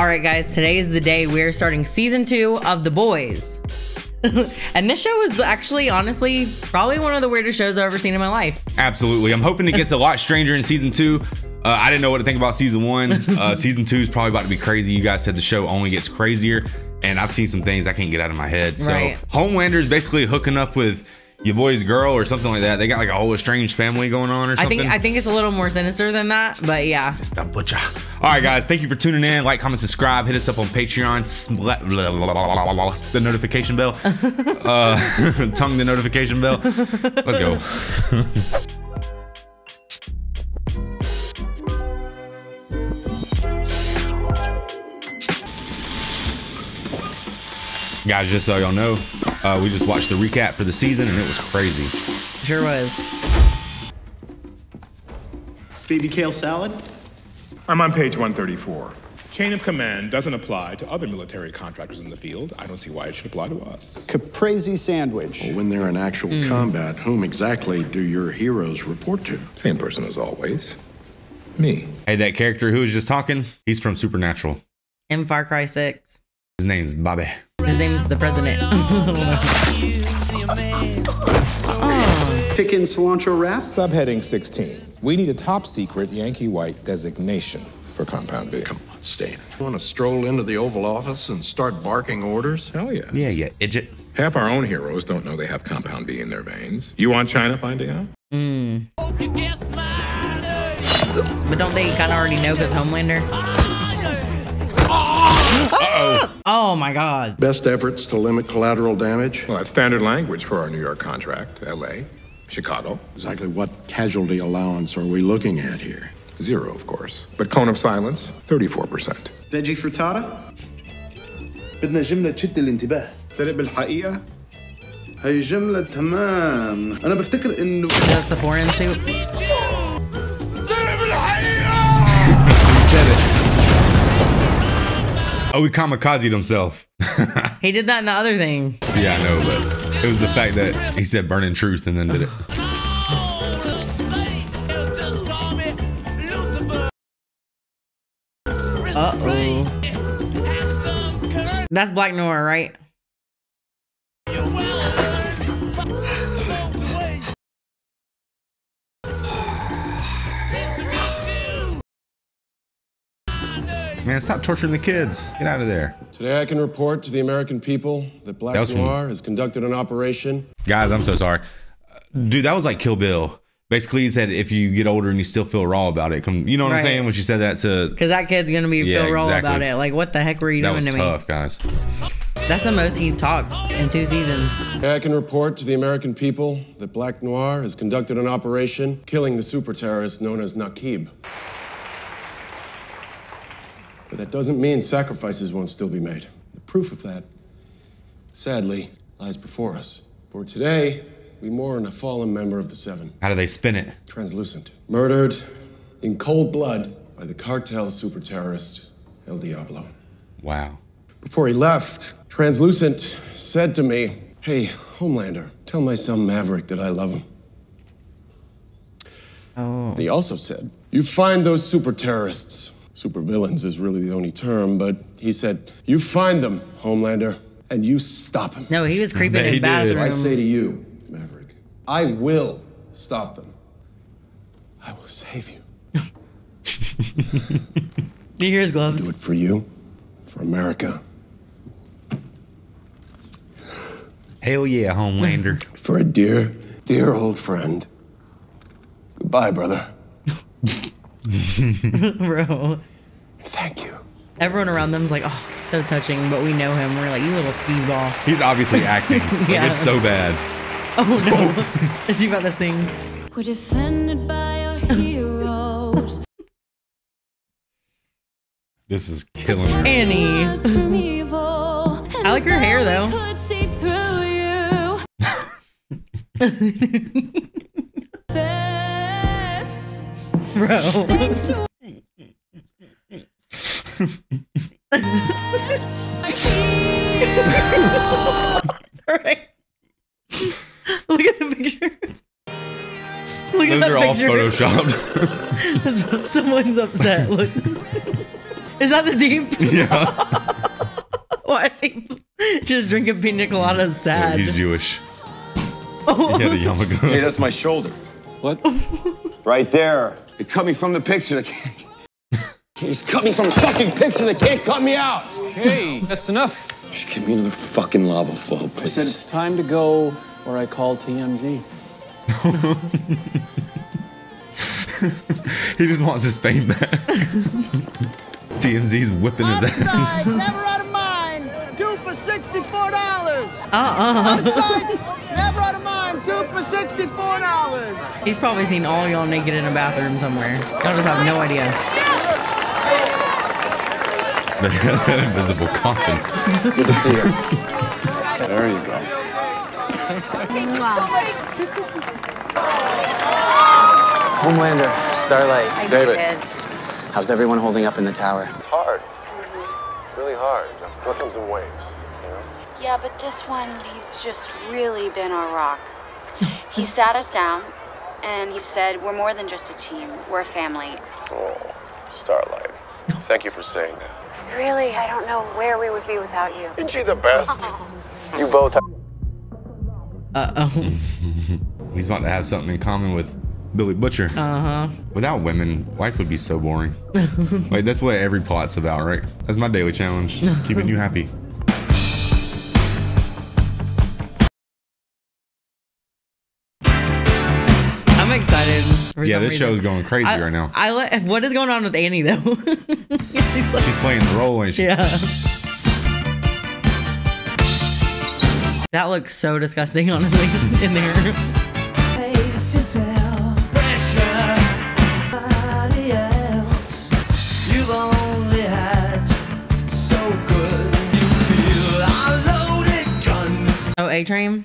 All right, guys, today is the day we're starting season 2 of The Boys. And this show is actually, honestly, probably one of the weirdest shows I've ever seen in my life. Absolutely. I'm hoping it gets a lot stranger in season 2. I didn't know what to think about season 1. Season 2 is probably about to be crazy. You guys said the show only gets crazier, and I've seen some things I can't get out of my head. So right. Homelander is basically hooking up with your boy's girl or something like that. They got like a whole estranged family going on or something. I think it's a little more sinister than that, but yeah. It's the butcher. All right, guys, thank you for tuning in. Like, comment, subscribe. Hit us up on Patreon. The notification bell. Tongue the notification bell. Let's go. Guys, just so y'all know, we just watched the recap for the season and it was crazy. Sure was. Baby kale salad? I'm on page 134. Chain of command doesn't apply to other military contractors in the field. I don't see why it should apply to us. Caprese sandwich. Well, when they're in actual combat, whom exactly do your heroes report to? Same person as always. Me. Hey, that character who was just talking, he's from Supernatural. In Far Cry 6. His name's Bobby. His name is the president. Oh. Chicken cilantro wrap. Subheading 16. We need a top secret Yankee White designation for Compound B. Come on, Stan. You want to stroll into the Oval Office and start barking orders? Hell yes. Yeah, yeah, idiot. Half our own heroes don't know they have Compound B in their veins. You want China finding out? Mmm. But don't they kind of already know because Homelander? Uh-oh. Oh my God. Best efforts to limit collateral damage. Well, that's standard language for our New York contract. LA, Chicago. Exactly what casualty allowance are we looking at here? Zero, of course. But cone of silence, 34%. Veggie frittata? بدنا جملة تشد الانتباه. ترى بالحقيقة هي جملة تمام. أنا بفتكر إنه. That's the foreign soup. ترى بالحقيقة. Oh, he kamikazed himself. He did that in the other thing. Yeah, I know, but it was the fact that he said burning truth and then did it. Uh-oh. That's Black Noir, right? Man, stop torturing the kids. Get out of there. Today I can report to the American people that Black Noir has conducted an operation. Guys, I'm so sorry. Dude, that was like Kill Bill. Basically, he said if you get older and you still feel raw about it, come, you know what I'm saying? When she said that to... Because that kid's going to be feel raw about it. Like, what the heck were you doing to me? That was tough, guys. That's the most he's talked in 2 seasons. Today I can report to the American people that Black Noir has conducted an operation killing the super terrorist known as Nakib. But that doesn't mean sacrifices won't still be made. The proof of that, sadly, lies before us. For today, we mourn a fallen member of the 7. How do they spin it? Translucent. Murdered in cold blood by the cartel super terrorist, El Diablo. Wow. Before he left, Translucent said to me, "Hey, Homelander, tell my son Maverick that I love him." Oh. And he also said, "You find those super terrorists." Supervillains is really the only term, but he said, "You find them, Homelander, and you stop him." No, he was creeping in bathrooms. I say to you, Maverick, I will stop them. I will save you. Do you hear his gloves? I'll do it for you, for America. Hell yeah, Homelander. For a dear, dear old friend. Goodbye, brother. Bro, thank you. Everyone around them's like, oh, so touching, but we know him. We're like, you little skeezball. He's obviously acting. Yeah. Like, it's so bad. Oh no. Did you about to sing? We're defended by our heroes. This is killing her. Annie. I like her hair though. Could see through you. Bro. Right. Look at the picture. Look at that picture. Those are all photoshopped. Someone's upset. Look. Is that the Deep? Yeah. Why is he just drinking pina coladas sad? Yeah, he's Jewish. Oh. He had a yarmulke. Hey, that's my shoulder. What? Right there. They're coming from the picture. They can't. He's coming from the fucking picture. They can't cut me out. Hey, that's enough. Just give me another fucking lava fall, please. I said it's time to go, or I call TMZ. He just wants his fame back. TMZ's whipping his ass. Never out of mind. Two for $64. Upside, never out of mind. Two for $64. He's probably seen all y'all naked in a bathroom somewhere. Y'all just have no idea. That invisible coffin. Good to see you. There you go. Wow. Homelander, Starlight, David. How's everyone holding up in the tower? It's hard. Really hard. It comes in waves, you know? Yeah, but this one, he's just really been our rock. He sat us down, and he said, we're more than just a team. We're a family. Oh, Starlight. Thank you for saying that. Really, I don't know where we would be without you. Isn't she the best? Oh. You both have... Uh-oh. He's about to have something in common with... Billy Butcher. Uh-huh. Without women, life would be so boring. Like, that's what every plot's about, right? That's my daily challenge. Keeping you happy. I'm excited. Yeah, this show's going crazy right now. What is going on with Annie, though? She's, like, she's playing the role, ain't she? Yeah. That looks so disgusting, honestly, in there. Oh, A-Train.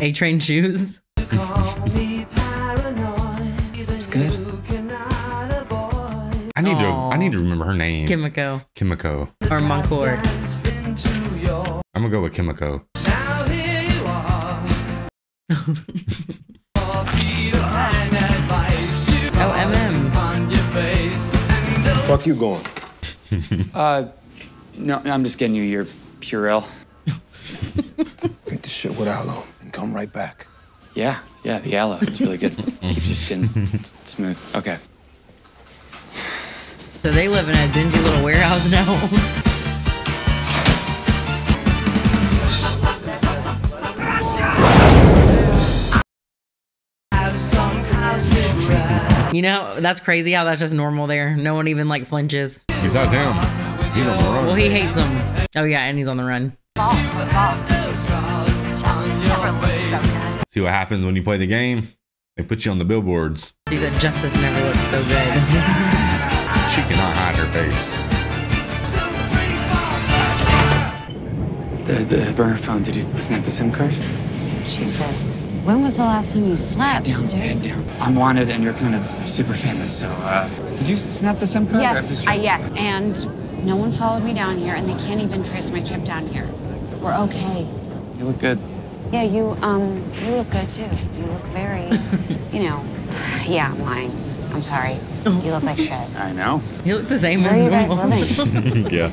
A-Train shoes. It's good. I need to remember her name. Kimiko. Or Moncor. I'm gonna go with Kimiko. Now here you are. Oh, Fuck you going? No, I'm just getting you your Purell. Get the shit with aloe and come right back. Yeah, yeah, the aloe. It's really good. Keeps your skin smooth. Okay. So they live in a dingy little warehouse now. You know, that's crazy how that's just normal there. No one even like flinches. Besides him. He's on the run. Well, he hates him. Oh yeah, and he's on the run. Justice never looks so good. See what happens when you play the game? They put you on the billboards. She said justice never looks so good. She cannot hide her face. The burner phone, did you snap the SIM card? She says... When was the last time you slept? Head down. I'm wanted and you're kind of super famous, so did you snap the SIM card? Yes, yes. And no one followed me down here and they can't even trace my chip down here. We're okay. You look good. Yeah, you look good too. You look very, you know, yeah, I'm lying. I'm sorry. You look like shit. I know. You look the same as normal. Where are you guys living? Yeah.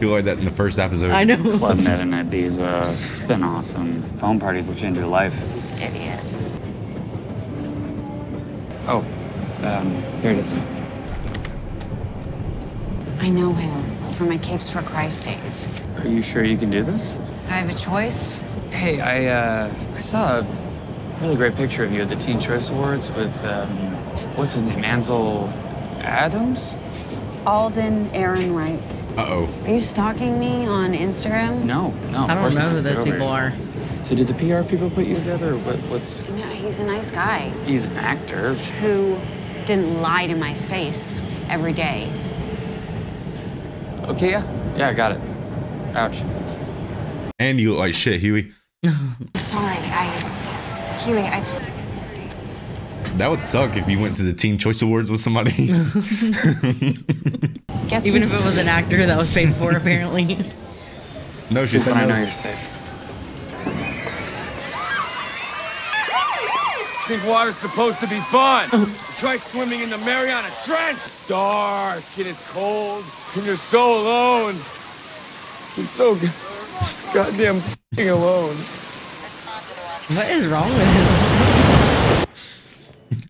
You like that in the first episode. I know. Club Med and Ibiza. It's been awesome. Phone parties will change your life. Idiot. Oh, here it is. I know him from my Capes for Christ days. Are you sure you can do this? I have a choice. Hey, I saw a really great picture of you at the Teen Choice Awards with, what's his name? Ansel Adams? Alden Ehrenreich. Uh-oh. Are you stalking me on Instagram? No, I don't know who those people are. So did the PR people put you together? What's... No, he's a nice guy. He's an actor. Who didn't lie to my face every day. Okay, yeah. Yeah, I got it. Ouch. And you look like shit, Huey. Sorry, Huey, that would suck if you went to the Teen Choice Awards with somebody. Even if it was an actor that was paid for, apparently. No, she's fine. I know you're safe. think water's supposed to be fun. Try swimming in the Mariana Trench. It's dark and it's cold and you're so alone. You're so goddamn f***ing alone. What is wrong with him?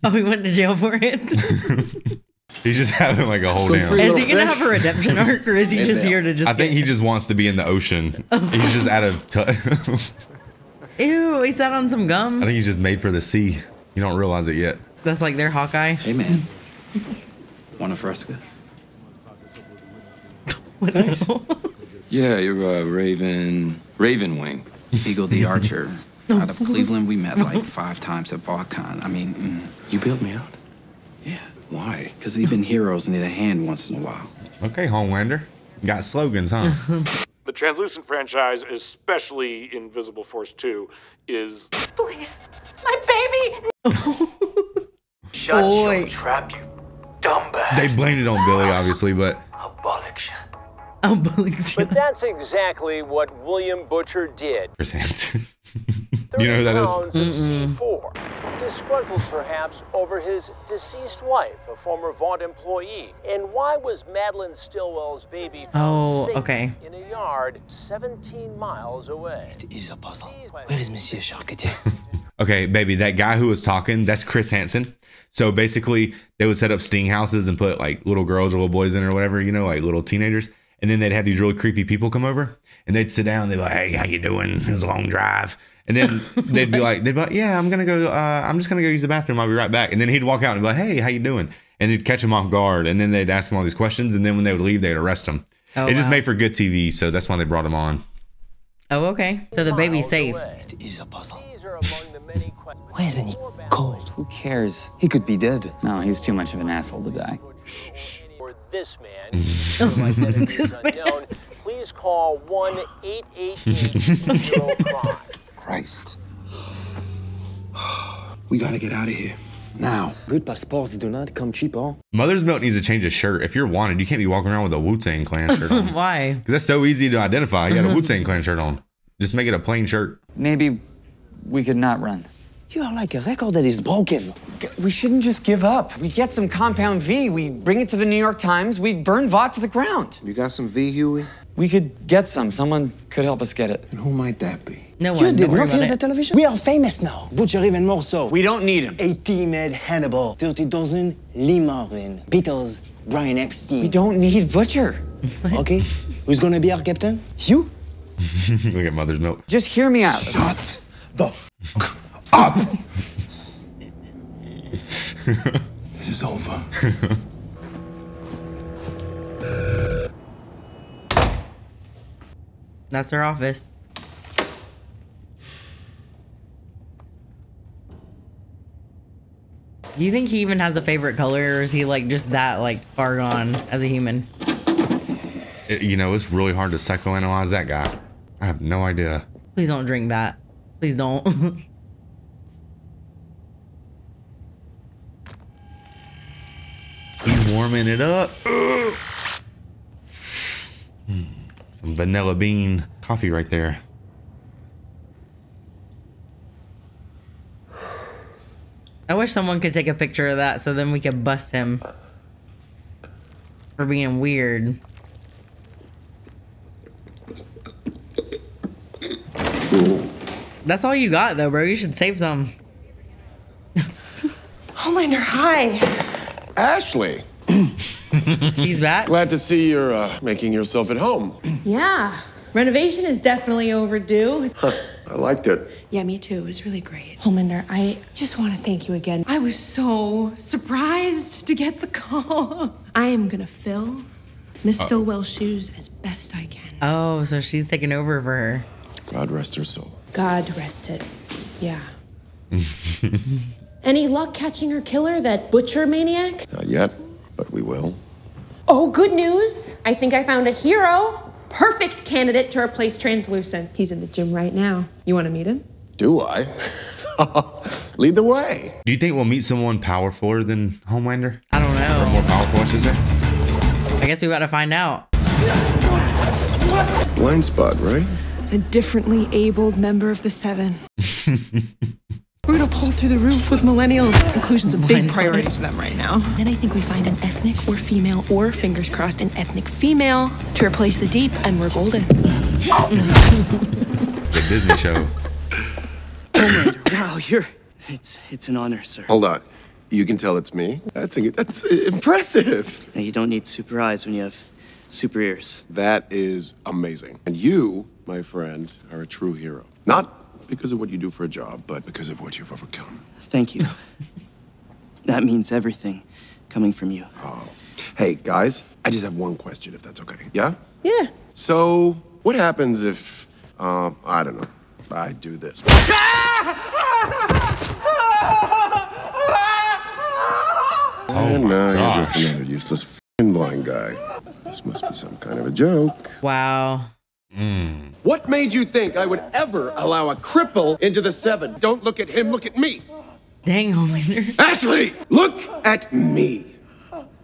Oh, he went to jail for it. He's just having like a whole damn. Is he gonna have a redemption arc, or is he just here to just? I think he just wants to be in the ocean. He's just out of touch. Ew, he sat on some gum. I think he's just made for the sea. You don't realize it yet. That's like their Hawkeye. Hey man, want a Fresca? What the hell? Yeah, you're Ravenwing, Eagle the Archer. Out of Cleveland, we met like 5 times at VaughtCon. I mean, you built me out. Yeah. Why? Because even heroes need a hand once in a while. Okay, Homelander. Got slogans, huh? The Translucent franchise, especially in Invisible Force 2, is... Please, my baby! Shut your trap, you dumbass. They blamed it on Billy, obviously, but... But that's exactly what William Butcher did. Chris Hansen. You know who that is? C4, disgruntled perhaps over his deceased wife, a former Vought employee. And why was Madeline Stillwell's baby in a yard 17 miles away? It is a puzzle. Where is Monsieur Charcutier? Okay, baby, that guy who was talking, that's Chris Hansen. So basically, they would set up sting houses and put like little girls or little boys in or whatever, you know, like little teenagers. And then they'd have these really creepy people come over and they'd sit down and they'd be like, hey, how you doing? It was a long drive. And then they'd be like, yeah, I'm going to go, I'm just going to go use the bathroom. I'll be right back. And then he'd walk out and be like, hey, how you doing? And they'd catch him off guard. And then they'd ask him all these questions. And then when they would leave, they'd arrest him. Oh, it just made for good TV. So that's why they brought him on. Oh, okay. So the baby's safe. It is a puzzle. Why isn't he cold? Who cares? He could be dead. No, he's too much of an asshole to die. This man, like that it is unknown, please call 1-888-05. Christ. We gotta get out of here. Now. Good passports do not come cheap, huh? Mother's Milk needs to change his shirt. If you're wanted, you can't be walking around with a Wu-Tang Clan shirt on. Why? Because that's so easy to identify. You got a Wu-Tang Clan shirt on. Just make it a plain shirt. Maybe we could not run. You are like a record that is broken. We shouldn't just give up. We get some Compound V, we bring it to the New York Times, we burn Vought to the ground. You got some V, Huey? We could get some. Someone could help us get it. And who might that be? No one. You did not hear the television? We are famous now. Butcher even more so. We don't need him. 80 Med Hannibal, Dirty Dozen, Lee Marvin, Beatles, Brian Epstein. We don't need Butcher. Okay, who's gonna be our captain? You? Look at Mother's Milk. Just hear me out. Shut the f up! This is over. That's her office. Do you think he even has a favorite color, or is he like just that like far gone as a human? You know, it's really hard to psychoanalyze that guy. I have no idea. Please don't drink that. Please don't. He's warming it up. Some vanilla bean coffee right there. I wish someone could take a picture of that so then we could bust him for being weird. That's all you got though, bro. You should save some. Homelander, hi. Ashley. She's back. Glad to see you're making yourself at home. Yeah. Renovation is definitely overdue. Huh. I liked it. Yeah, me too. It was really great. Homelander, I just want to thank you again. I was so surprised to get the call. I am going to fill Miss Stillwell's shoes as best I can. Oh, so she's taking over for her. God rest her soul. God rest it. Yeah. Any luck catching her killer, that butcher maniac? Not yet, but we will. Oh, good news. I think I found a hero. Perfect candidate to replace Translucent. He's in the gym right now. You want to meet him? Do I? Lead the way. Do you think we'll meet someone powerfuler than Homelander? I don't know. Or more powerful, I should say. I guess we got to find out. Blind spot, right? A differently abled member of the 7. We're gonna pull through the roof with millennials. Inclusion's a big priority to them right now. Then I think we find an ethnic or female, or fingers crossed, an ethnic female to replace the Deep, and we're golden. The Disney show. Homelander, wow, you're... It's an honor, sir. Hold on. You can tell it's me? That's impressive. Now, you don't need super eyes when you have super ears. That is amazing. And you, my friend, are a true hero. Not because of what you do for a job, but because of what you've overcome. Thank you. That means everything coming from you. Oh. Hey, guys, I just have one question, if that's okay. Yeah? Yeah. So, what happens if, I don't know, I do this? Oh, no, you're just another useless f***ing blind guy. This must be some kind of a joke. Wow. Mm. What made you think I would ever allow a cripple into the 7? Don't look at him, look at me. Dang, Homelander. Ashley, look at me.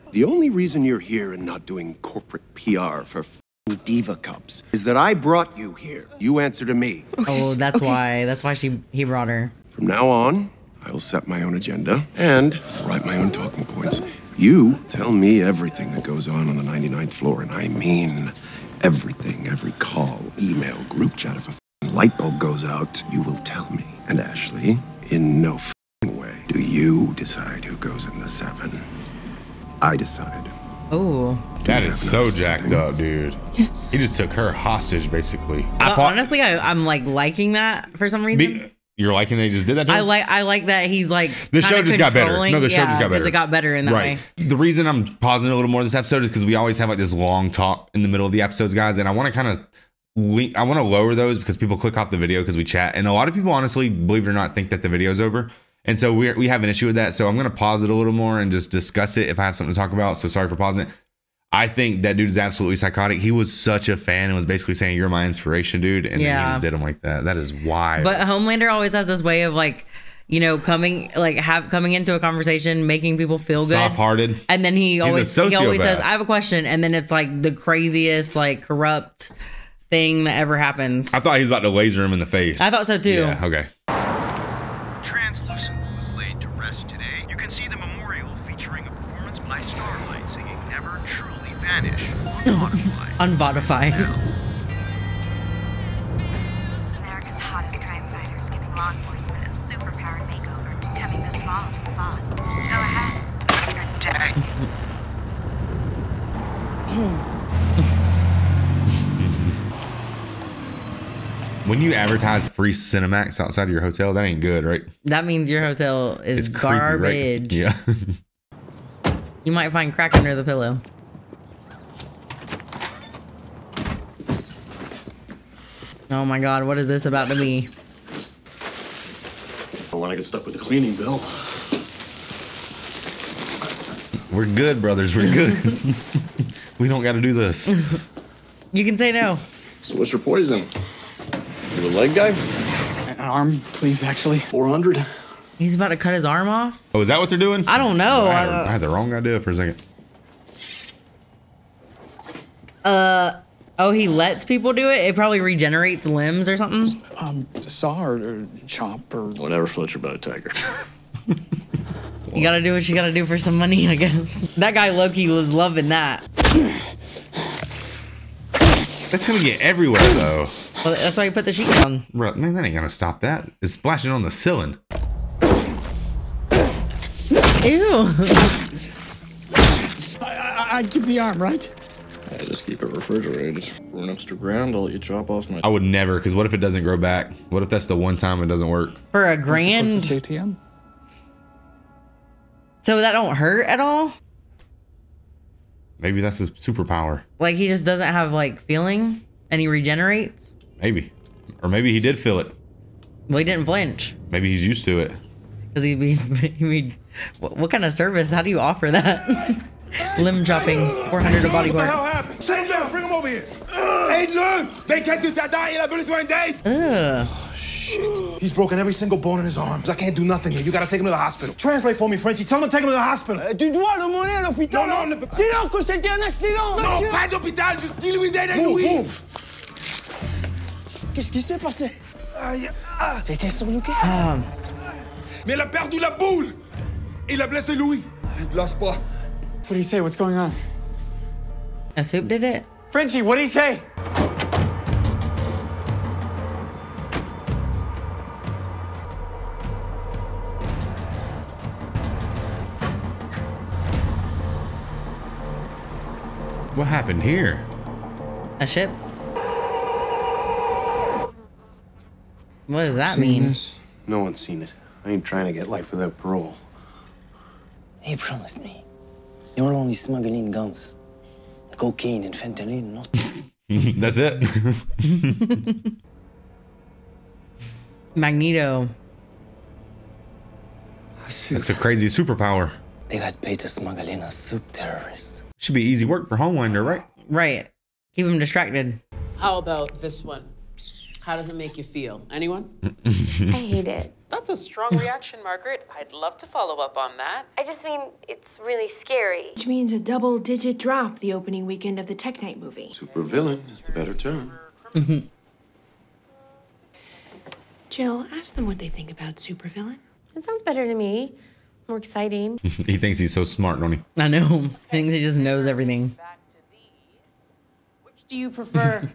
The only reason you're here and not doing corporate PR for f***ing diva cups is that I brought you here. You answer to me. Okay. Oh, that's why. That's why he brought her. From now on, I will set my own agenda and write my own talking points. You tell me everything that goes on the 99th floor, and I mean everything. Every call, email, group chat. If a f***ing light bulb goes out, you will tell me. And Ashley, in no f***ing way do you decide who goes in the 7. I decide. Oh, that is so jacked up, dude. Yes. He just took her hostage, basically. Honestly, I'm like liking that for some reason. You're liking they just did that to him? I like that he's like the show just got better. No, the show just got better. It got better in that way. The reason I'm pausing a little more this episode is because we always have like this long talk in the middle of the episodes, guys, and I want to kind of lower those because people click off the video because we chat, and a lot of people honestly, believe it or not, think that the video's over, and so we have an issue with that. So I'm gonna pause it a little more and just discuss it if I have something to talk about. So sorry for pausing it. I think that dude is absolutely psychotic. He was such a fan and was basically saying, "You're my inspiration, dude." And then he just did him like that. That is wild. But Homelander always has this way of like, you know, coming into a conversation, making people feel good, soft-hearted, and then he always says, "I have a question," and then it's like the craziest, like corrupt thing that ever happens. I thought he was about to laser him in the face. I thought so too. Yeah. Okay. Translucent was laid to rest today. You can see the memorial featuring a performance by Starlight singing "Never Truly." Spanish. Unvodify. America's hottest crime fighters giving law enforcement a superpowered makeover. Coming this fall from Vought. Go ahead. Good day. When you advertise free Cinemax outside of your hotel, that ain't good, right? That means your hotel is garbage. Creepy, right? Yeah. You might find crack under the pillow. Oh my God, what is this about to be? I want to get stuck with the cleaning bill. We're good, brothers. We're good. We don't got to do this. You can say no. So what's your poison? You a leg guy? An arm, please, actually. 400. He's about to cut his arm off? Oh, is that what they're doing? I don't know. I had the wrong idea for a second. Oh, he lets people do it? It probably regenerates limbs or something? Saw or chop or... Don't ever float your boat, Tiger. You gotta do what you gotta do for some money, I guess. That guy Loki was loving that. That's gonna get everywhere, though. Well, that's why you put the sheet down. Bro, man, that ain't gonna stop that. It's splashing on the ceiling. Ew. I keep the arm, right? I just keep it refrigerated. For an extra grand, I'll let you chop off my... I would never, because what if it doesn't grow back? What if that's the one time it doesn't work? For a grand? It's ATM. So that don't hurt at all? Maybe that's his superpower. Like he just doesn't have like feeling and he regenerates? Maybe. Or maybe he did feel it. Well, he didn't flinch. Maybe he's used to it. Because he'd be... what kind of service? How do you offer that? Limb chopping, 400 a body part. What the hell happened? Set him down, bring him over here. Hey, look! They can't get that guy in that building one day. Oh, shit. He's broken every single bone in his arms. I can't do nothing here. You gotta take him to the hospital. Translate for me, Frenchie. Tell him to take him to the hospital. Tu dois le mener à l'hôpital. No, no, no. Dis-leur que c'était un accident. No, pas d'hôpital. Just deal with that. Move, move. Qu'est-ce qui s'est passé? J'étais surloqué. mais elle a perdu la boule! Il a blessé Louis. Il lâche pas. What do you say? What's going on? A Soup did it? Frenchie, what do you say? What happened here? A ship? What does that mean? This? No one's seen it. I ain't trying to get life without parole. They promised me. You're only smuggling guns, cocaine, and fentanyl, not... That's it. Magneto. That's a crazy superpower. They got paid to smuggle in a soup terrorist. Should be easy work for Homelander, right? Right. Keep him distracted. How about this one? How does it make you feel? Anyone? I hate it. That's a strong reaction, Margaret. I'd love to follow up on that. I just mean, it's really scary. Which means a double-digit drop the opening weekend of the Tech Night movie. Supervillain is the better term. Mm-hmm. Jill, ask them what they think about Supervillain. It sounds better to me. More exciting. He thinks he's so smart, don't he? I know. He thinks he just knows everything. Back to these. Which do you prefer?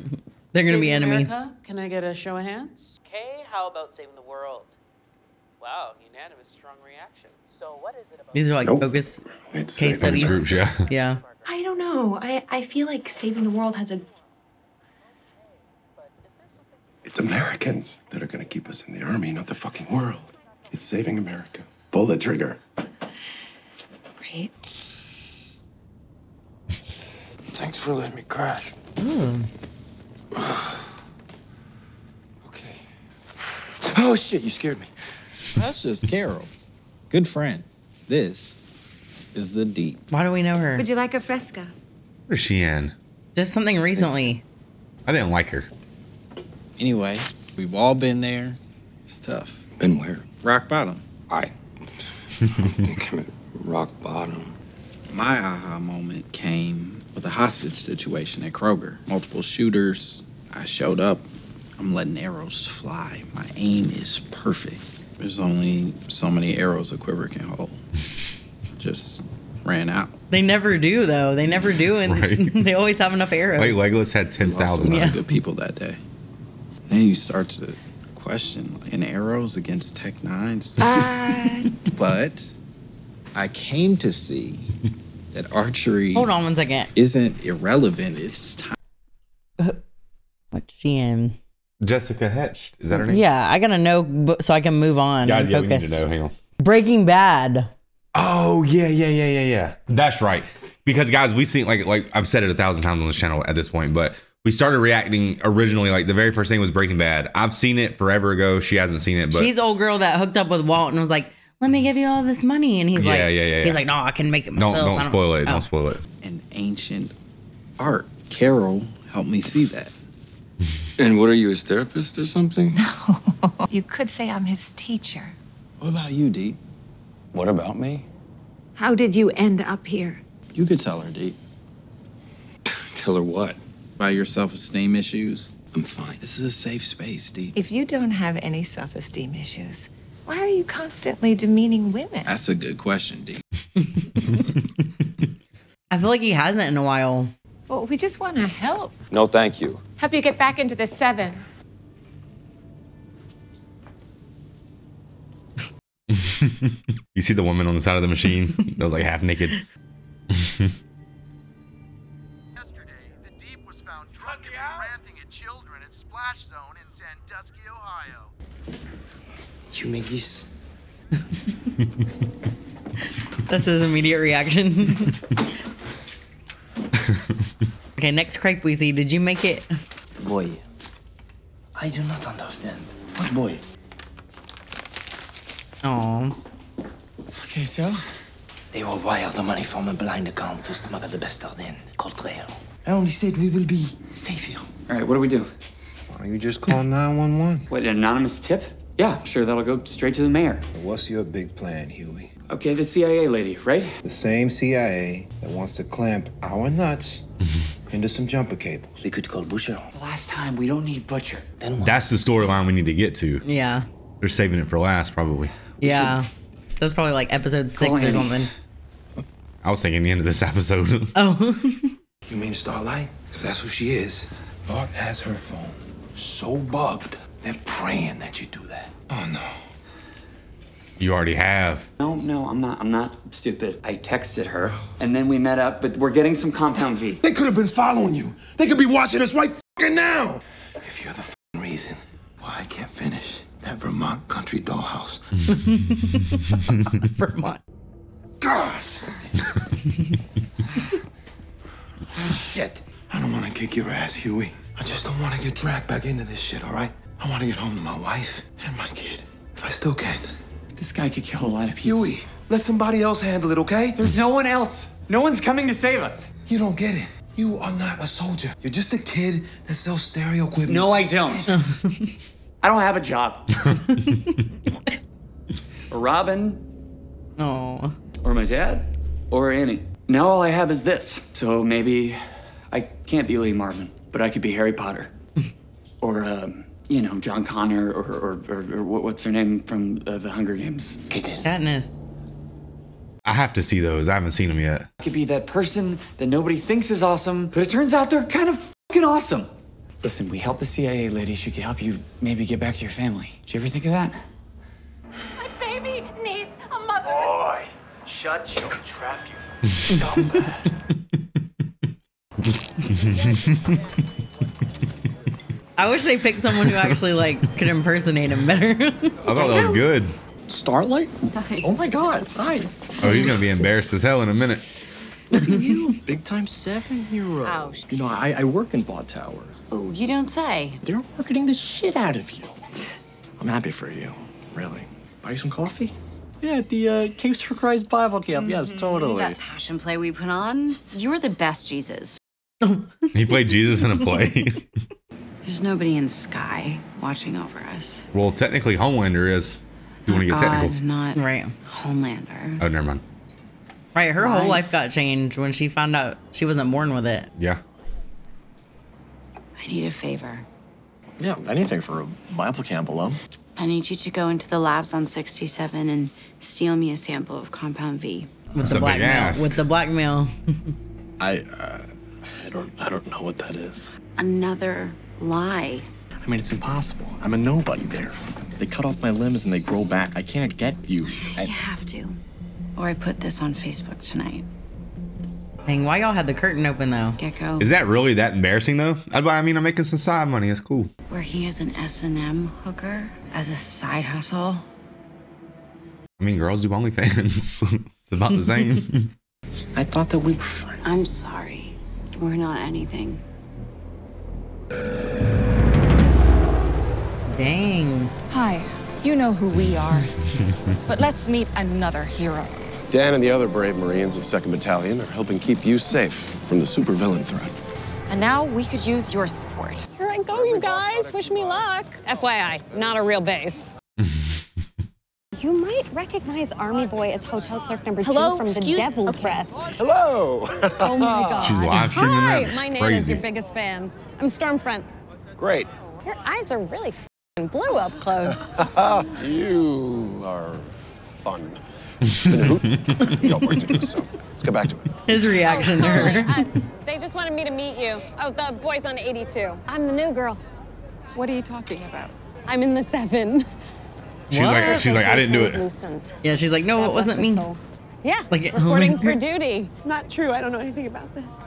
They're gonna be enemies. America? Can I get a show of hands? Okay, how about saving the world? Wow, unanimous strong reaction. So what is it about? These are like focus case studies. Groups, yeah. Yeah. I don't know. I feel like saving the world has a... It's Americans that are gonna keep us in the army, not the fucking world. It's saving America. Pull the trigger. Great. Thanks for letting me crash. Mm. Okay. Oh shit, you scared me. That's just Carol. Good friend. This is the Deep. Why do we know her? Would you like a Fresca? Where's she in? Just something recently. I didn't like her. Anyway, we've all been there. It's tough. Been where? Rock bottom. I think I'm at rock bottom. My aha moment came with a hostage situation at Kroger. Multiple shooters. I showed up. I'm letting arrows fly. My aim is perfect. There's only so many arrows a quiver can hold. Just ran out. They never do, though. They never do, and right. They always have enough arrows. Wait, Legolas had 10,000. Yeah. Good people that day. Then you start to question, like, and arrows against Tech Nines. But I came to see that archery. Hold on one second. Isn't irrelevant. It's time. What's she in? Jessica Hetch. Is that her name? Yeah, I gotta know so I can move on. Guys, and focus. Yeah, we need to know. Hang on. Breaking Bad. Oh yeah. That's right. Because guys, we seen like I've said it 1,000 times on this channel at this point, but we started reacting originally, like the very first thing was Breaking Bad. I've seen it forever ago. She hasn't seen it, but she's old girl that hooked up with Walt and was like, "Let me give you all this money," and he's he's like, "No, I can make it myself." Don't spoil it. Don't spoil it. An ancient art. Carol helped me see that. And what are you, his therapist or something? No, you could say I'm his teacher. What about you, Dee? What about me? How did you end up here? You could tell her, Dee. Tell her what? By your self-esteem issues? I'm fine. This is a safe space, Dee. If you don't have any self-esteem issues, why are you constantly demeaning women? That's a good question, Dee. I feel like he hasn't in a while. Well, we just want to help. No, thank you. Help you get back into the 7. You see the woman on the side of the machine that was like half naked. You make this? That's his immediate reaction. Okay, next crepe we see. Did you make it? Boy, I do not understand. What boy? Oh. Okay, so? They will wire the money from a blind account to smuggle the bastard in. Called Trail. I only said we will be safe here. All right, what do we do? Why don't you just call 911? What, an anonymous tip? Yeah, I'm sure that'll go straight to the mayor. What's your big plan, Huey? Okay, the CIA lady, right? The same CIA that wants to clamp our nuts into some jumper cables. We could call Butcher. The last time, we don't need Butcher. Then what? That's the storyline we need to get to. Yeah. They're saving it for last, probably. Yeah. That's probably like episode 6 or something. I was thinking the end of this episode. Oh. You mean Starlight? Because that's who she is. Vought has her phone so bugged, they're praying that you do that. Oh, no. You already have. No, I'm not stupid. I texted her, and then we met up, but we're getting some Compound V. They could have been following you. They could be watching us right fucking now. If you're the fucking reason why I can't finish that Vermont country dollhouse. Vermont. Gosh. Shit. I don't want to kick your ass, Huey. I just don't want to get dragged back into this shit, all right? I want to get home to my wife and my kid, if I still can. This guy could kill a lot of people. Huey, let somebody else handle it, okay? There's no one else. No one's coming to save us. You don't get it. You are not a soldier. You're just a kid that sells stereo equipment. No, I don't. I don't have a job. Or Robin. Oh. Or my dad. Or Annie. Now all I have is this. So maybe I can't be Lee Marvin, but I could be Harry Potter. Or, you know, John Connor, or what's her name from the Hunger Games? Katniss. I have to see those. I haven't seen them yet. I could be that person that nobody thinks is awesome, but it turns out they're kind of fucking awesome. Listen, we helped the CIA lady. She could help you maybe get back to your family. Did you ever think of that? My baby needs a mother. Boy, shut your trap, you scumbag. I wish they picked someone who actually like could impersonate him better. I thought that was good. Starlight? Hi. Oh my God! Hi. Oh, he's gonna be embarrassed as hell in a minute. Look at you, big-time 7-year-old. Ouch. You know, I work in Vought Tower. Oh, you don't say. They're marketing the shit out of you. I'm happy for you, really. Buy you some coffee? Yeah, at the Caves for Christ Bible Camp. Yes, totally. That passion play we put on. You were the best Jesus. He played Jesus in a play. There's nobody in Sky watching over us. Well, technically, Homelander is. You want to get technical? Not right. Homelander. Oh, never mind. Right, her whole life got changed when she found out she wasn't born with it. Yeah. I need a favor. Yeah, anything for a Bible camp alum. I need you to go into the labs on 67 and steal me a sample of Compound V. With the blackmail. With the blackmail. I don't know what that is. Another lie. I mean, it's impossible. I'm a nobody there. They cut off my limbs and they grow back. I can't get you. You have to. Or I put this on Facebook tonight. Dang, why y'all had the curtain open, though? Gecko. Is that really that embarrassing, though? I mean, I'm making some side money. It's cool. Where he is an S&M hooker as a side hustle. I mean, girls do OnlyFans. It's about the same. I thought that we were fun. I'm sorry. We're not anything. Dang. Hi, you know who we are. But let's meet another hero. Dan and the other brave Marines of 2nd Battalion are helping keep you safe from the supervillain threat. And now we could use your support. Here I go, you guys. Wish me luck. FYI, not a real base. You might recognize Army Boy as hotel clerk number 2 from The Devil's Breath. Hello. Oh, my God. She's live streaming that. Hi, my name is your biggest fan. I'm Stormfront. Great. Your eyes are really blue up close. You are fun. You don't work to do so. Let's go back to it. His reaction to her. They just wanted me to meet you. Oh, the boys on 82. I'm the new girl. What are you talking about? I'm in the 7. She's like, I didn't do it. Yeah, she's like, no, it wasn't me. Soul. Yeah, like reporting for duty. It's not true. I don't know anything about this.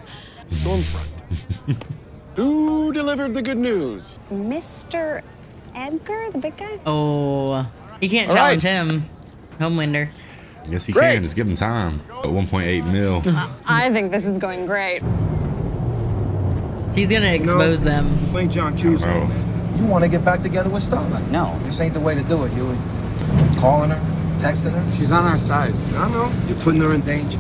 Stormfront. Who delivered the good news? Mr. Edgar, the big guy? Oh, he can't challenge him. Homelander. Yes, he can. Just give him time. At 1.8 mil. I think this is going great. He's going to expose them. Blink John Q's him, man. You want to get back together with Starlight? No. This ain't the way to do it, Huey. Calling her, texting her. She's on our side. I know. You're putting her in danger.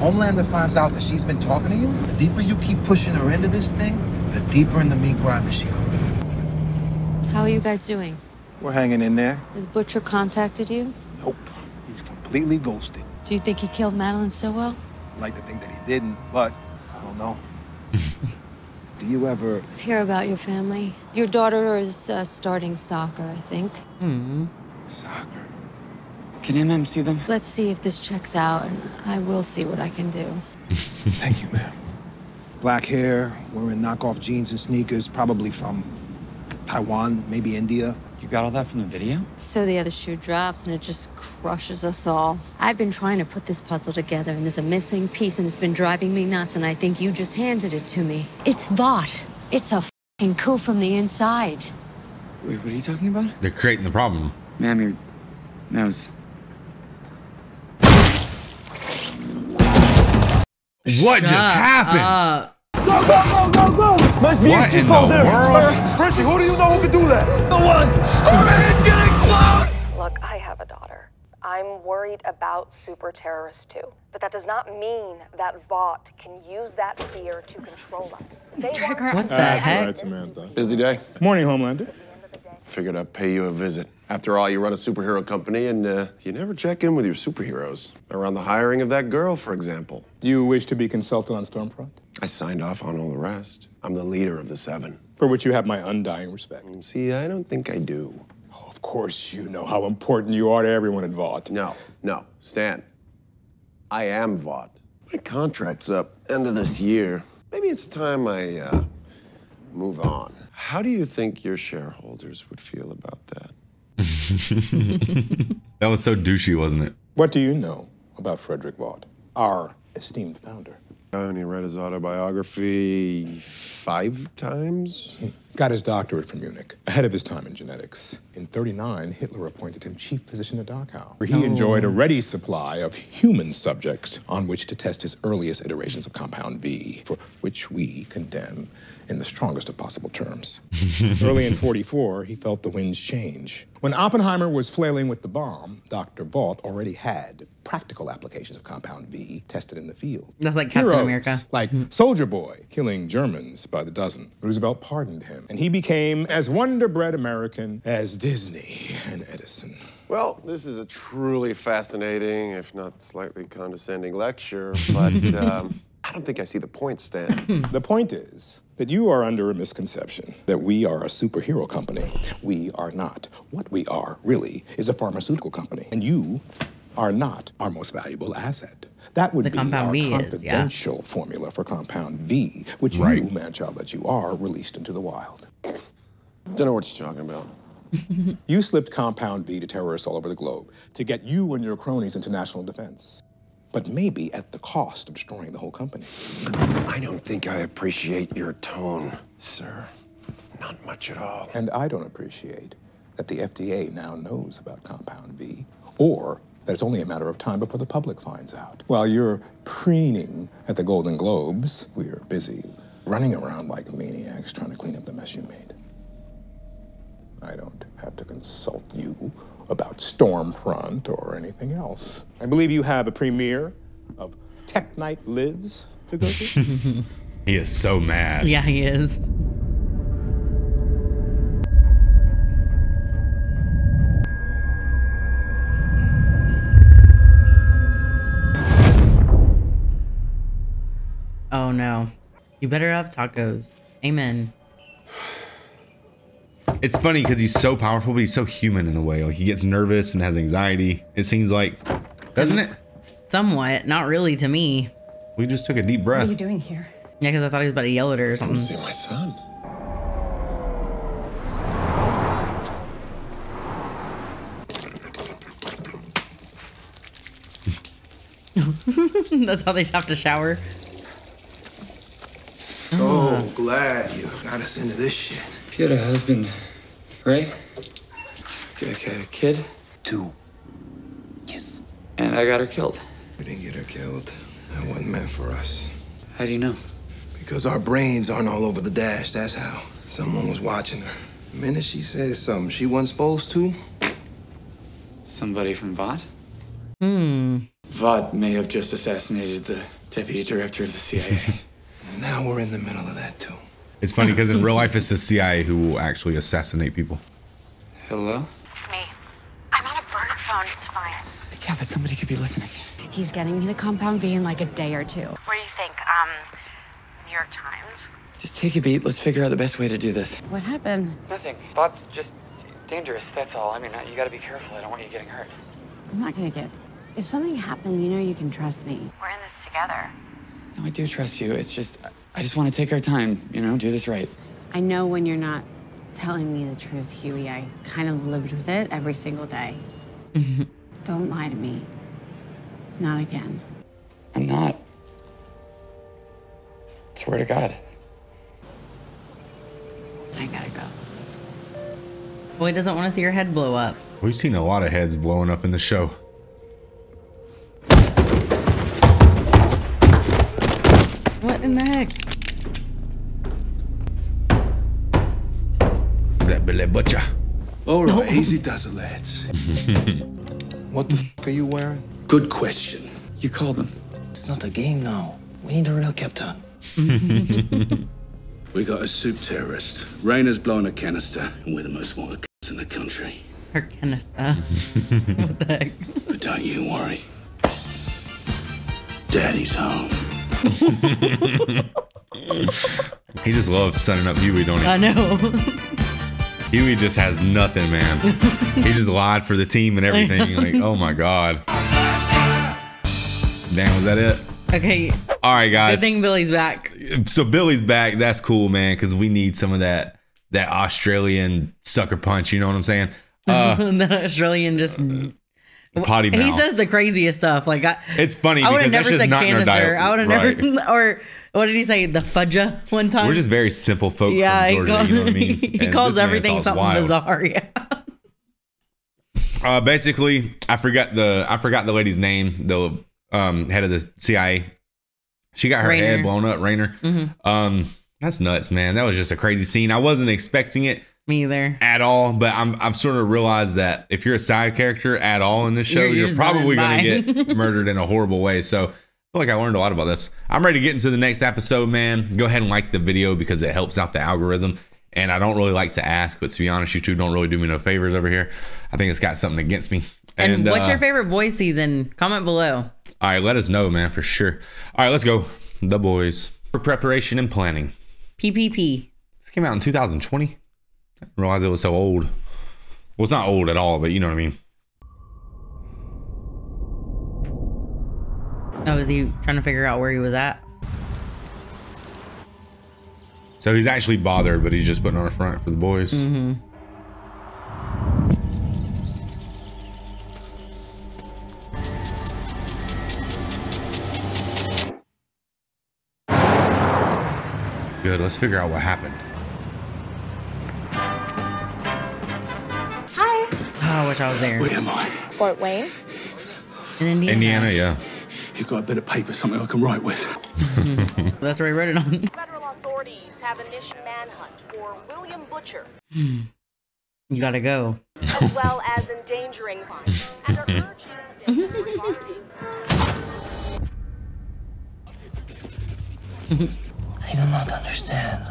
Homelander finds out that she's been talking to you. The deeper you keep pushing her into this thing, the deeper in the meat grinder she goes. How are you guys doing? We're hanging in there. Has Butcher contacted you? Nope. He's completely ghosted. Do you think he killed Madeline Stillwell? I'd like to think that he didn't, but I don't know. Do you ever hear about your family? Your daughter is starting soccer, I think. Mm-hmm. Soccer? Can MM see them? Let's see if this checks out, and I will see what I can do. Thank you, ma'am. Black hair, wearing knockoff jeans and sneakers, probably from Taiwan, maybe India. You got all that from the video? So the other shoe drops and it just crushes us all. I've been trying to put this puzzle together and there's a missing piece and it's been driving me nuts and I think you just handed it to me. It's Vought. It's a fucking coup from the inside. Wait, what are you talking about? They're creating the problem. Ma'am, your nose. What just happened? Go, go, go, go, go! Must be what a in the there. World? Frenchie, who do you know who can do that? No one! It's getting close! Look, I have a daughter. I'm worried about super terrorists too. But that does not mean that Vought can use that fear to control us. What's that? That's Samantha. Busy day. Morning, Homelander. Figured I'd pay you a visit. After all, you run a superhero company and you never check in with your superheroes. Around the hiring of that girl, for example. You wish to be consulted on Stormfront? I signed off on all the rest. I'm the leader of the 7. For which you have my undying respect. See, I don't think I do. Oh, of course you know how important you are to everyone involved. No, no, Stan. I am Vought. My contract's up end of this year. Maybe it's time I move on. How do you think your shareholders would feel about that? That was so douchey, wasn't it? What do you know about Frederick Vought, our esteemed founder? I only read his autobiography 5 times. Got his doctorate from Munich, ahead of his time in genetics. In 1939, Hitler appointed him chief physician at Dachau, where he enjoyed a ready supply of human subjects on which to test his earliest iterations of Compound B, for which we condemn in the strongest of possible terms. Early in 1944, he felt the winds change. When Oppenheimer was flailing with the bomb, Dr. Vought already had practical applications of Compound B tested in the field. That's like Captain America. Like Soldier Boy, killing Germans by the dozen. Roosevelt pardoned him, and he became as wonder-bred American as Disney and Edison. Well, this is a truly fascinating, if not slightly condescending lecture, but I don't think I see the point, Stan. The point is that you are under a misconception that we are a superhero company. We are not. What we are, really, is a pharmaceutical company. And you are not our most valuable asset. That would be our confidential formula for Compound V, which you, man-child that you are, released into the wild. Don't know what you're talking about. You slipped Compound V to terrorists all over the globe to get you and your cronies into national defense. But maybe at the cost of destroying the whole company. I don't think I appreciate your tone, sir. Not much at all. And I don't appreciate that the FDA now knows about Compound V, or that it's only a matter of time before the public finds out. While you're preening at the Golden Globes, we're busy running around like maniacs trying to clean up the mess you made. I don't have to consult you about Stormfront or anything else. I believe you have a premiere of Tech Night Lives to go to. He is so mad. Yeah, he is. Oh no. You better have tacos. Amen. It's funny because he's so powerful, but he's so human in a way. Like, he gets nervous and has anxiety. It seems like, doesn't it? Somewhat, not really to me. We just took a deep breath. What are you doing here? Yeah, because I thought he was about to yell at her or something. I see my son. That's how they have to shower. Oh, glad you got us into this shit. You had a husband, right? A kid? 2. Yes. And I got her killed. We didn't get her killed. That wasn't meant for us. How do you know? Because our brains aren't all over the dash, that's how. Someone was watching her. The minute she said something she wasn't supposed to. Somebody from Vought? Vought may have just assassinated the deputy director of the CIA. And now we're in the middle of that too. It's funny because in real life, it's the CIA who will actually assassinate people. Hello? It's me. I'm on a burner phone. It's fine. Yeah, but somebody could be listening. He's getting me the Compound V in like a day or 2. What do you think? New York Times? Just take a beat. Let's figure out the best way to do this. What happened? Nothing. Bots just dangerous. That's all. I mean, you got to be careful. I don't want you getting hurt. I'm not gonna get... If something happened, you know you can trust me. We're in this together. No, I do trust you. It's just, I just want to take our time, you know, do this right. I know when you're not telling me the truth, Huey. I kind of lived with it every single day. Mm-hmm. Don't lie to me. Not again. I'm not. Swear to God. I gotta go. Boy doesn't want to see your head blow up. We've seen a lot of heads blowing up in the show. What in the heck? Is that Billy Butcher? All right, easy does it, lads. What the f*** are you wearing? Good question. You called him. It's not a game now. We need a real captain. We got a soup terrorist. Raina's blowing a canister, and we're the most wanted c***s in the country. Her canister. What the heck? But don't you worry. Daddy's home. He just loves sunning up Huey, don't he? I know. Huey just has nothing, man. He just lied for the team and everything. Like, oh my God. Damn, was that it? Okay. All right, guys. Good thing Billy's back. So Billy's back. That's cool, man, because we need some of that Australian sucker punch. You know what I'm saying? The Australian just... potty mouth. He says the craziest stuff. Like, it's funny. I would have never said canister. I would have never, or what did he say? The fudger one time. We're just very simple folk. Yeah, from Georgia, you know what I mean? He calls everything something wild. Bizarre. Yeah. Basically, I forgot the lady's name. The head of the CIA. She got her head blown up. Rainer. Mm-hmm. That's nuts, man. That was just a crazy scene. I wasn't expecting it. Me either. At all, but I've sort of realized that if you're a side character at all in this show, you're probably going to get murdered in a horrible way. So I feel like I learned a lot about this. I'm ready to get into the next episode, man. Go ahead and like the video because it helps out the algorithm. And I don't really like to ask, but to be honest, YouTube don't really do me no favors over here. I think it's got something against me. And what's your favorite Boys season? Comment below. All right, let us know, man, for sure. All right, let's go. The Boys. For preparation and planning. PPP. This came out in 2020. I didn't realize it was so old. Well, it's not old at all, but you know what I mean. Oh, is he trying to figure out where he was at? So he's actually bothered, but he's just putting on a front for the boys. Mm-hmm. Good, let's figure out what happened. Oh, I wish I was there. Where am I? Fort Wayne? In Indiana. Indiana, yeah. You've got a bit of paper, something I can write with. That's where he wrote it on. Federal authorities have initiated manhunt for William Butcher. You gotta go. As well as endangering lives and are urging I do not understand.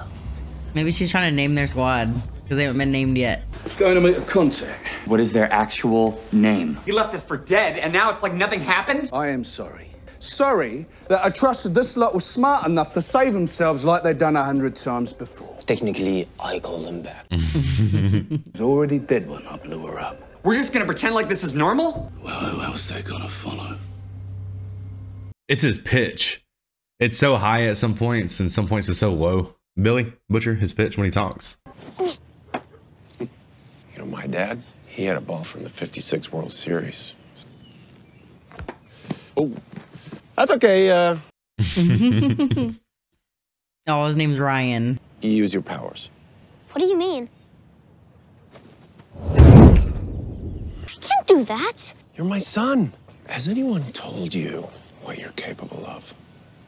Maybe she's trying to name their squad because they haven't been named yet. Going to make a contact. What is their actual name? You left us for dead, and now it's like nothing happened? I am sorry. Sorry that I trusted this lot was smart enough to save themselves like they've done 100 times before. Technically, I call them back. She's already dead when I blew her up. We're just gonna pretend like this is normal? Well, who else they gonna follow? It's his pitch. It's so high at some points, and some points it's so low. Billy Butcher, his pitch when he talks. You know, my dad, he had a ball from the '56 World Series. Oh, that's okay. Oh, his name's Ryan. You use your powers. What do you mean? I can't do that. You're my son. Has anyone told you what you're capable of?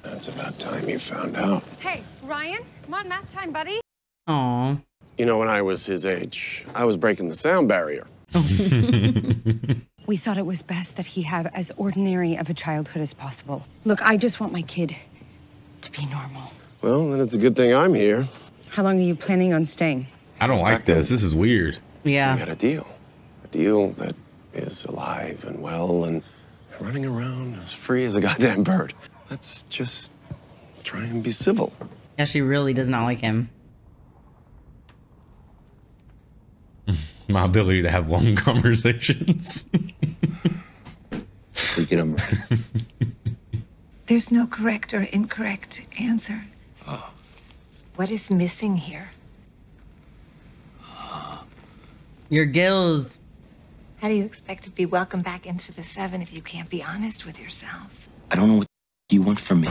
That's about time you found out. Hey, Ryan, come on, math time, buddy. Aw. You know, when I was his age, I was breaking the sound barrier. We thought it was best that he have as ordinary of a childhood as possible. Look, I just want my kid to be normal. Well, then it's a good thing I'm here. How long are you planning on staying? I don't like this. This is weird. Yeah. We got a deal. A deal that is alive and well and running around as free as a goddamn bird. Let's just try and be civil. Yeah, she really does not like him. My ability to have long conversations. get him. There's no correct or incorrect answer. Oh. What is missing here? Your gills. How do you expect to be welcomed back into the Seven if you can't be honest with yourself? I don't know what you want from me.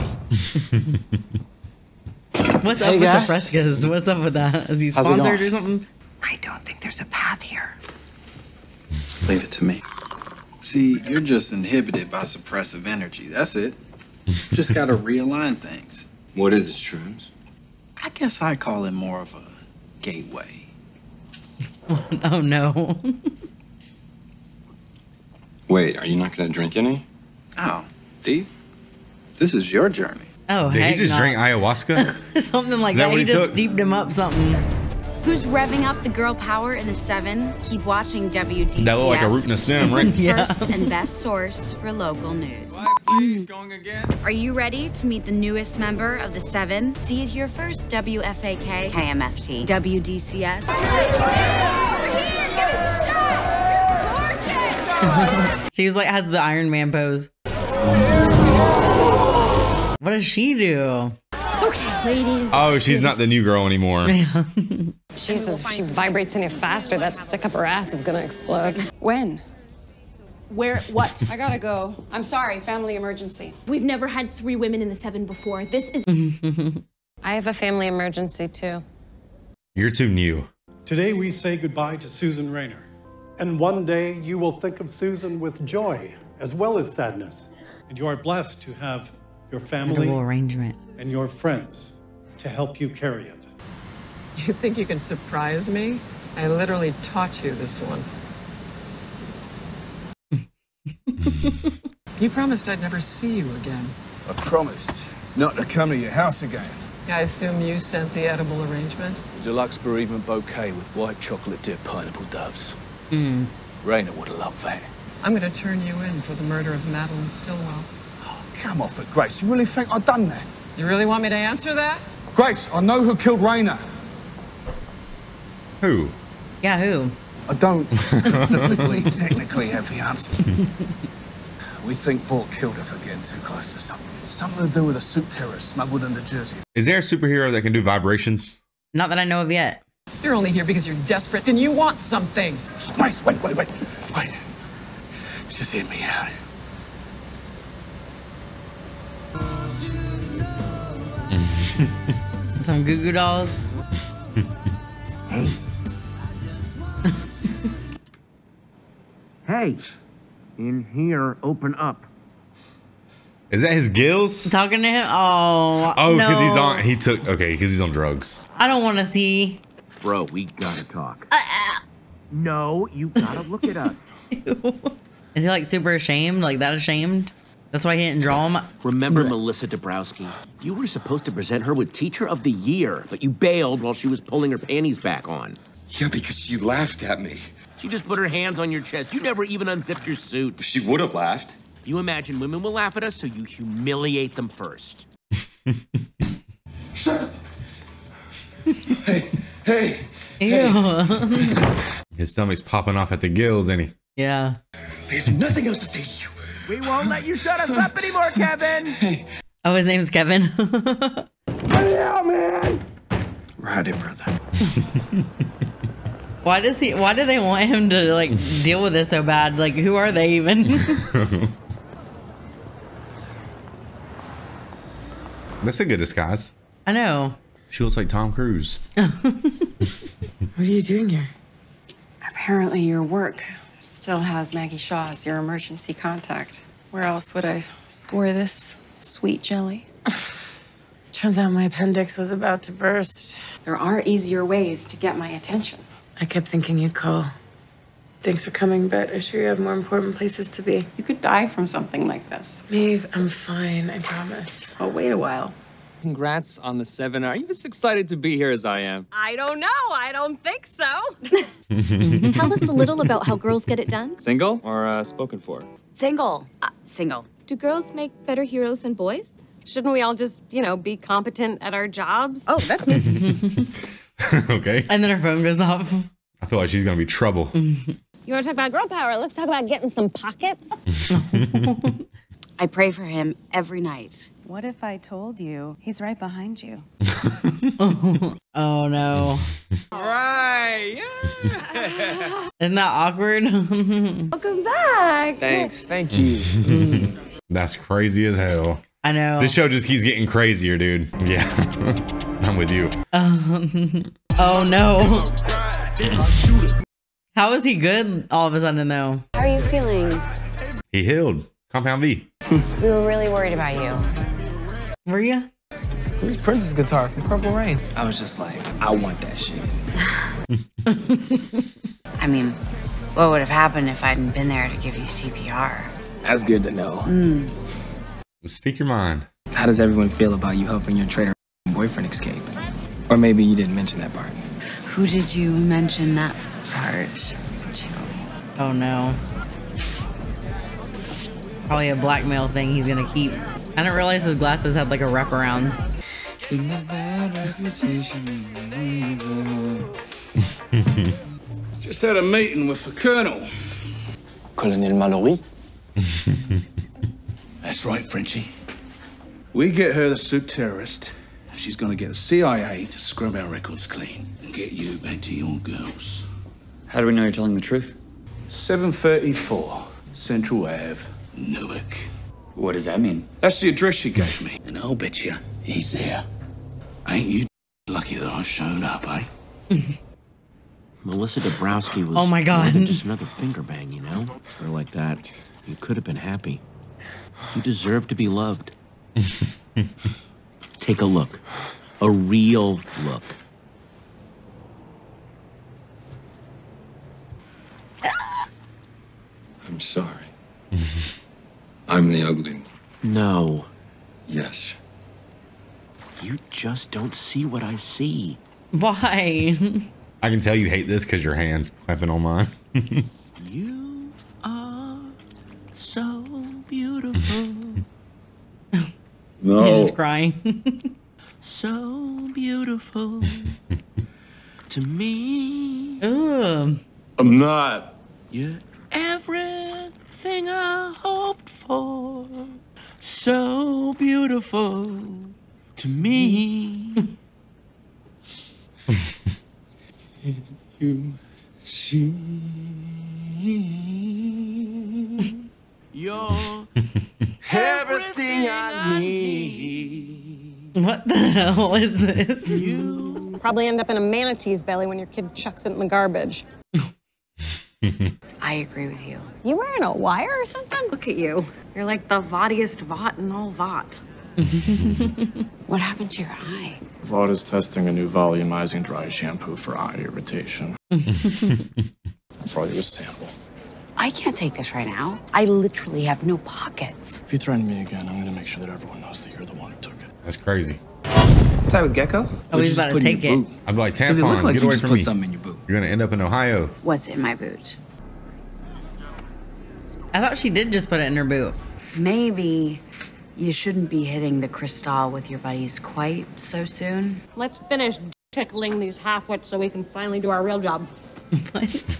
What's up with the Frescas? What's up with that? Is he sponsored or something? I don't think there's a path here. Leave it to me. See, you're just inhibited by suppressive energy. That's it. Just gotta realign things. What is it, Shrooms? I guess I call it more of a gateway. Oh no. Wait, are you not gonna drink any? Oh, Deep, this is your journey. Oh, did he just drink ayahuasca? Something like that. He just deeped him up something. Who's revving up the girl power in the Seven? Keep watching WDCS. That looked like a root in a stem, right? First and best source for local news. Are you ready to meet the newest member of the Seven? See it here first. WFAK, KMFT, WDCS. She's like has the Iron Man pose. What does she do? Okay, ladies. Oh, she's not the new girl anymore. Jesus, if she vibrates any faster, that stick up her ass is gonna explode. When? Where? What? I gotta go. I'm sorry, family emergency. We've never had three women in the Seven before. This is... I have a family emergency, too. You're too new. Today we say goodbye to Susan Rayner. And one day you will think of Susan with joy, as well as sadness. And you are blessed to have your family and your friends to help you carry it. You think you can surprise me? I literally taught you this one. You promised I'd never see you again. I promised not to come to your house again. I assume you sent the edible arrangement? Deluxe bereavement bouquet with white chocolate dipped pineapple doves. Mm. Raina would have loved that. I'm going to turn you in for the murder of Madeline Stillwell. Oh, come off it, Grace. You really think I've done that? You really want me to answer that? Grace, I know who killed Raina. Who? Yeah, who? I don't specifically, technically have the answer. We think Vought killed her for getting too close to something. Something to do with a soup terrorist smuggled into Jersey. Is there a superhero that can do vibrations? Not that I know of yet. You're only here because you're desperate and you want something. Grace, wait. Just hear me out. Some goo goo dolls. Hey, in here, open up. Is that his gills? Talking to him? Oh, no. Because he's on. Because he's on drugs. I don't want to see. Bro, we gotta talk. No, you gotta look it up. Is he like super ashamed? Like that ashamed? That's why he didn't draw him. Remember Melissa Dabrowski? You were supposed to present her with Teacher of the Year, but you bailed while she was pulling her panties back on. Yeah, because she laughed at me. She just put her hands on your chest. You never even unzipped your suit. She would have laughed. You imagine women will laugh at us, so you humiliate them first. Shut up! Hey! Ew. Hey. His stomach's popping off at the gills, ain't he? Yeah. I have nothing else to say to you. We won't let you shut us up anymore, Kevin! Oh, his name's Kevin. Yeah, man! Right in, brother. Why do they want him to, like, deal with this so bad? Like, who are they even? That's a good disguise. I know. She looks like Tom Cruise. What are you doing here? Apparently your work still has Maggie Shaw as your emergency contact. Where else would I score this sweet jelly? Turns out my appendix was about to burst. There are easier ways to get my attention. I kept thinking you'd call. Thanks for coming, but I sure you have more important places to be. You could die from something like this. Maeve, I'm fine, I promise. I'll wait a while. Congrats on the Seven. Are you as excited to be here as I am? I don't know. I don't think so. Tell us a little about how girls get it done. Single or spoken for? Single. Single. Do girls make better heroes than boys? Shouldn't we all just, you know, be competent at our jobs? Oh, that's me. Okay. And then her phone goes off. I feel like she's going to be trouble. You want to talk about girl power? Let's talk about getting some pockets. I pray for him every night. What if I told you he's right behind you? Oh, no. All right. Yeah. Isn't that awkward? Welcome back. Thanks. Thank you. That's crazy as hell. I know. This show just keeps getting crazier, dude. Yeah. I'm with you. Oh, no. How is he good all of a sudden, though? How are you feeling? He healed. Compound B. We were really worried about you. Were ya? Who's Prince's guitar from Purple Rain? I was just like, I want that shit. I mean, what would have happened if I hadn't been there to give you CPR? That's good to know. Mm. Speak your mind. How does everyone feel about you helping your traitor boyfriend escape? Or maybe you didn't mention that part. Who did you mention that part to? Oh no. Probably a blackmail thing he's gonna keep. I didn't realize his glasses had like a wraparound. Just had a meeting with the Colonel. Colonel Mallory? That's right, Frenchie. We get her the soup terrorist. She's gonna get the CIA to scrub our records clean and get you back to your girls. How do we know you're telling the truth? 734 Central Ave, Newark. What does that mean? That's the address she gave me, and I'll bet you he's there. Ain't you lucky that I showed up, eh? Melissa Dabrowski was more than just another finger bang, you know? Or like that, you could have been happy. You deserve to be loved. Take a look. A real look. I'm sorry. I'm the ugly one. No. Yes. You just don't see what I see. Why? I can tell you hate this because your hand's clapping on mine. You are so beautiful. No. He's just crying. So beautiful to me. Ooh. I'm not. You're everything I hoped for, so beautiful to me. You see, you're everything I need. What the hell is this? You probably end up in a manatee's belly when your kid chucks it in the garbage. I agree with you. You wearing a wire or something? Look at you. You're like the Voughtiest Vought in all Vought. What happened to your eye? Vought is testing a new volumizing dry shampoo for eye irritation. I brought you a sample. I can't take this right now. I literally have no pockets. If you threaten me again, I'm gonna make sure that everyone knows that you're the one who took it. That's crazy. Tie with Gecko? Oh, he's about to take it. I'd be like, tampon, get away from me. Something in your boot. You're gonna end up in Ohio. What's in my boot? I thought she did just put it in her boot. Maybe you shouldn't be hitting the crystal with your buddies quite so soon. Let's finish tickling these halfwits so we can finally do our real job. What?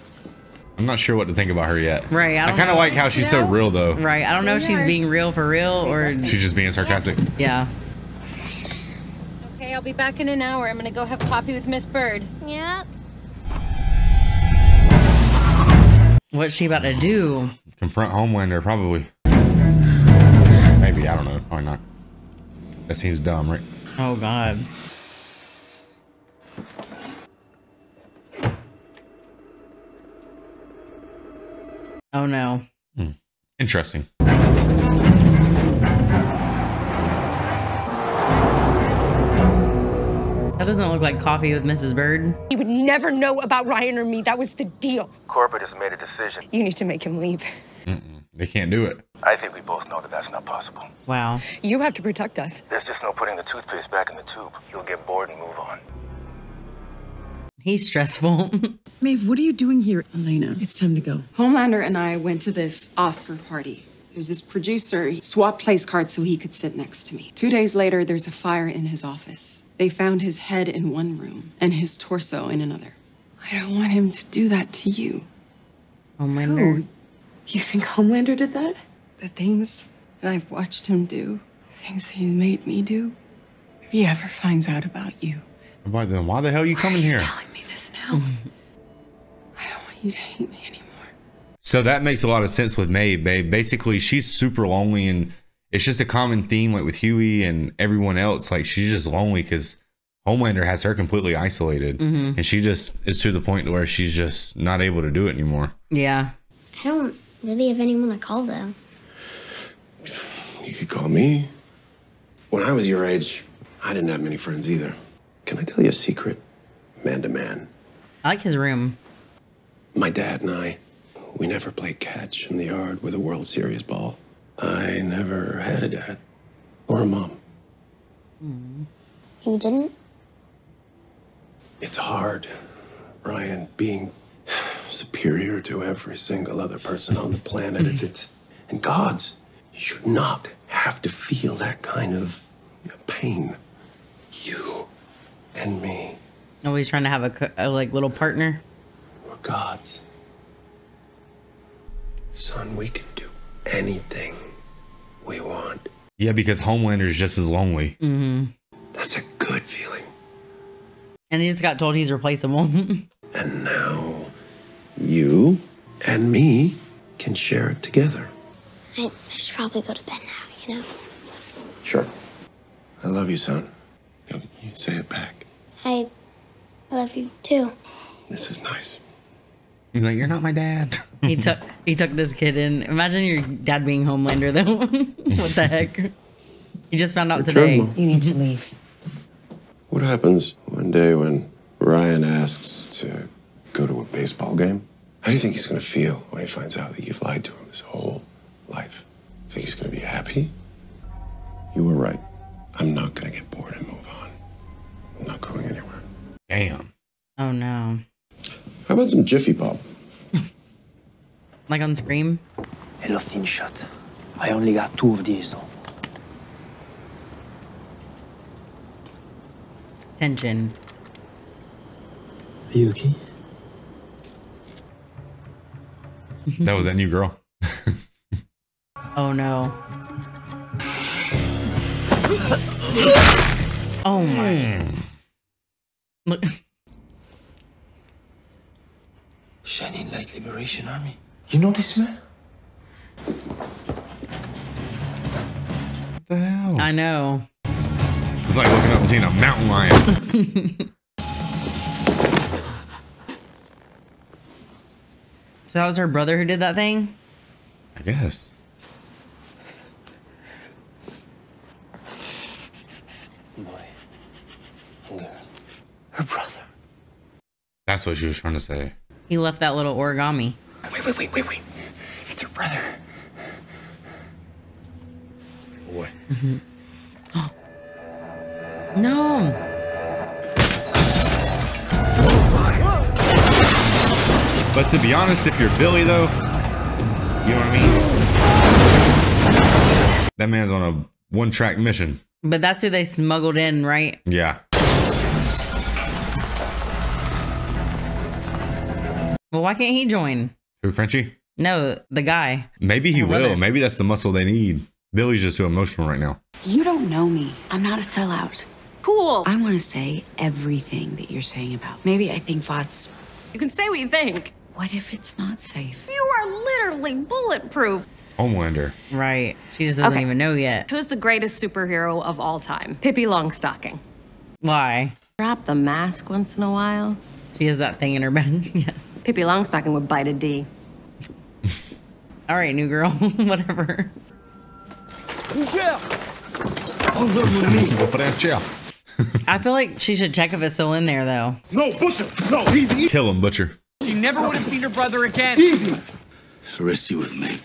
I'm not sure what to think about her yet. Right. I kind of like how she's so real, though. Right. I don't know if she's being real for real or she's just being sarcastic. Yeah. Okay, I'll be back in an hour. I'm going to go have coffee with Miss Bird. Yep. What's she about to do? Confront Homelander, probably. Maybe, I don't know. Probably not. That seems dumb, right? Oh, God. Oh, no. Hmm. Interesting. That doesn't look like coffee with Mrs. Bird. He would never know about Ryan or me. That was the deal. Corporate has made a decision. You need to make him leave. Mm-mm. They can't do it. I think we both know that that's not possible. Wow. You have to protect us. There's just no putting the toothpaste back in the tube. You'll get bored and move on. He's stressful. Maeve, what are you doing here? Elena, it's time to go. Homelander and I went to this Oscar party. There's this producer, he swapped place cards so he could sit next to me. 2 days later, there's a fire in his office. They found his head in one room and his torso in another. I don't want him to do that to you. Homelander. Who? You think Homelander did that? The things that I've watched him do, the things he's made me do. If he ever finds out about you. Why then? Why the hell are you coming here? Why are you telling me this now? I don't want you to hate me anymore. So that makes a lot of sense with Maeve, babe. Basically, she's super lonely, and it's just a common theme, like with Huey and everyone else. Like, she's just lonely because Homelander has her completely isolated, and she just is to the point where she's just not able to do it anymore. Yeah. I don't really have anyone to call, though. You could call me. When I was your age, I didn't have many friends either. Can I tell you a secret? Man to man. I like his room. My dad and I, we never played catch in the yard with a World Series ball. I never had a dad or a mom. You didn't? It's hard, Ryan, being superior to every single other person on the planet. It's and gods should not have to feel that kind of pain. You and me. Always trying to have a like little partner. We're gods. Son, we can do anything we want. Yeah, because Homelander is just as lonely. That's a good feeling. And he just got told he's replaceable. And now you and me can share it together. I should probably go to bed now, you know? Sure. I love you, son. No, you say it back. I love you, too. This is nice. He's like, you're not my dad. He took this kid in. Imagine your dad being Homelander, though. What the heck? You just found out today. You need to leave. What happens one day when Ryan asks to go to a baseball game? How do you think he's going to feel when he finds out that you've lied to him his whole life? Think he's going to be happy? You were right. I'm not going to get bored and move on. I'm not going anywhere. Damn. Oh, no. How about some Jiffy Pop? Like on Scream? Hello, Thin Shot. I only got 2 of these. Tension. Are you okay? That was that new girl. Oh, no. Oh, my. Look. Shining Light Liberation Army. You know this man? What the hell? I know. It's like looking up and seeing a mountain lion. So that was her brother who did that thing? I guess. Boy. Girl. Her brother. That's what she was trying to say. He left that little origami. Wait. It's her brother. What? Oh. No. But to be honest, if you're Billy, though, you know what I mean? That man's on a one-track mission. But that's who they smuggled in, right? Yeah. Well, why can't he join? Who, Frenchie? No, the guy. Maybe he will. Maybe that's the muscle they need. Billy's just too emotional right now. You don't know me. I'm not a sellout. Cool. I want to say everything that you're saying about. Maybe I think Vought's. You can say what you think. What if it's not safe? You are literally bulletproof. Homelander. Right. She just doesn't even know yet. Who's the greatest superhero of all time? Pippi Longstocking. Why? Drop the mask once in a while. She has that thing in her bed. Yes. Pippi Longstocking would bite a D. All right, new girl. Whatever. I feel like she should check if it's still in there, though. No, Butcher. No, easy. Kill him, Butcher. She never would have seen her brother again. Easy. Rest you with me.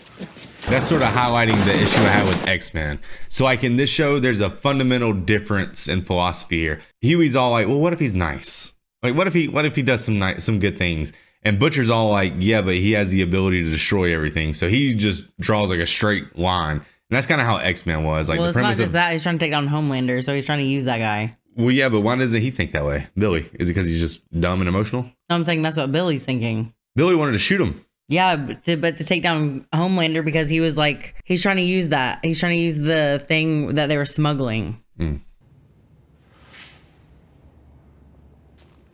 That's sort of highlighting the issue I had with X-Men. So, like, in this show, there's a fundamental difference in philosophy here. Huey's all like, well, what if he's nice? Like, what if he does some good things? And Butcher's all like, yeah, but he has the ability to destroy everything. So he just draws like a straight line. And that's kind of how X-Men was. Like, well, it's not just that. He's trying to take down Homelander. So he's trying to use that guy. Well, yeah, but why doesn't he think that way? Billy? Is it because he's just dumb and emotional? No, I'm saying that's what Billy's thinking. Billy wanted to shoot him. Yeah, but to take down Homelander, because he was like, he's trying to use that. He's trying to use the thing that they were smuggling. Mm.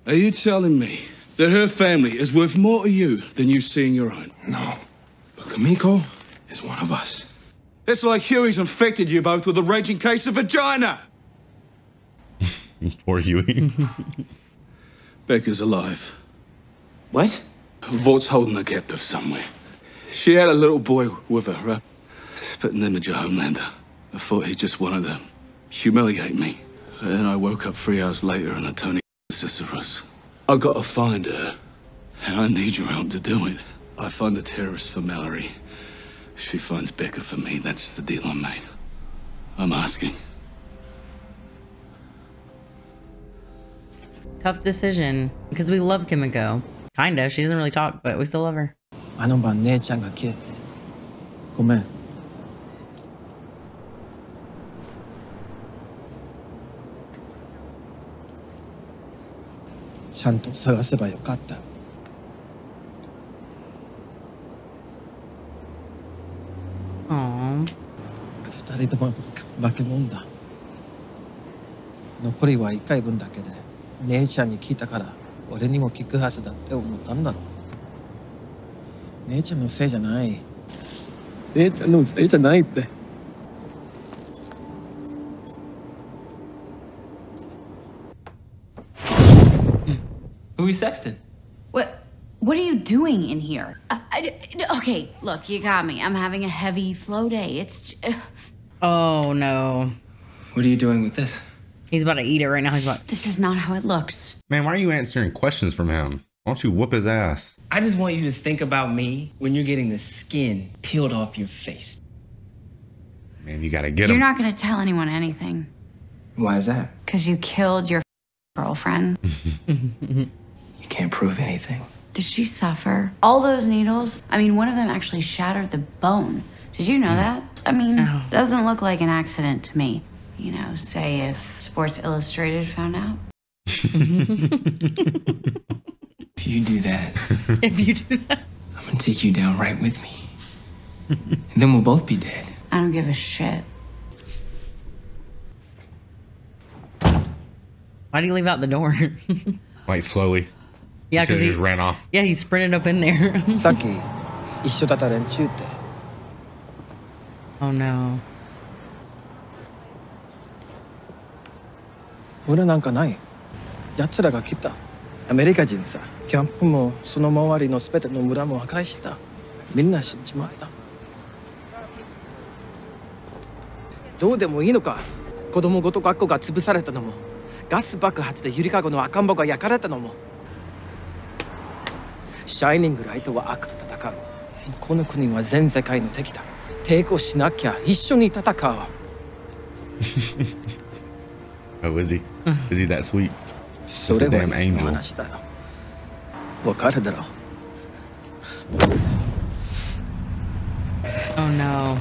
Are you telling me that her family is worth more to you than you seeing your own? No, but Kimiko is one of us. It's like Huey's infected you both with a raging case of vagina. Poor Huey. Becca's alive. What? Vaught's holding her captive somewhere. She had a little boy with her, right? Spitting image of Homelander. I thought he just wanted to humiliate me. And I woke up 3 hours later in a Tony Cicero's. I gotta find her, and I need your help to do it. I find the terrorist for Mallory. She finds Becca for me. That's the deal I made. I'm asking. Tough decision, because we love Kimiko. Kinda. She doesn't really talk, but we still love her. I know about Ned-chan got killed. Come on. Chanto sagaseba yokatta. Aww. 2人とも化け物だ。残りは1回分だけで、姉ちゃんに聞いたから。 俺にも聞くはずだって思ったんだろう。姉ちゃんのせいじゃない。姉ちゃんのせいじゃないって。Who is Sexton? What are you doing in here? Okay, look, you got me. I'm having a heavy flow day. It's Oh no. What are you doing with this? He's about to eat it right now. He's about. This is not how it looks. Man, why are you answering questions from him? Why don't you whoop his ass? I just want you to think about me when you're getting the skin peeled off your face. Man, you gotta get him. You're not gonna tell anyone anything. Why is that? Because you killed your girlfriend. You can't prove anything. Did she suffer? All those needles. I mean, one of them actually shattered the bone. Did you know that? I mean, it doesn't look like an accident to me. You know, say if Sports Illustrated found out. If you do that, I'm gonna take you down right with me. And then we'll both be dead. I don't give a shit. Why do you leave out the door? Like slowly. Yeah, because he just ran off. Yeah, he sprinted up in there. Oh no. Oh, is he? Is he that sweet? He's a damn angel. Oh no.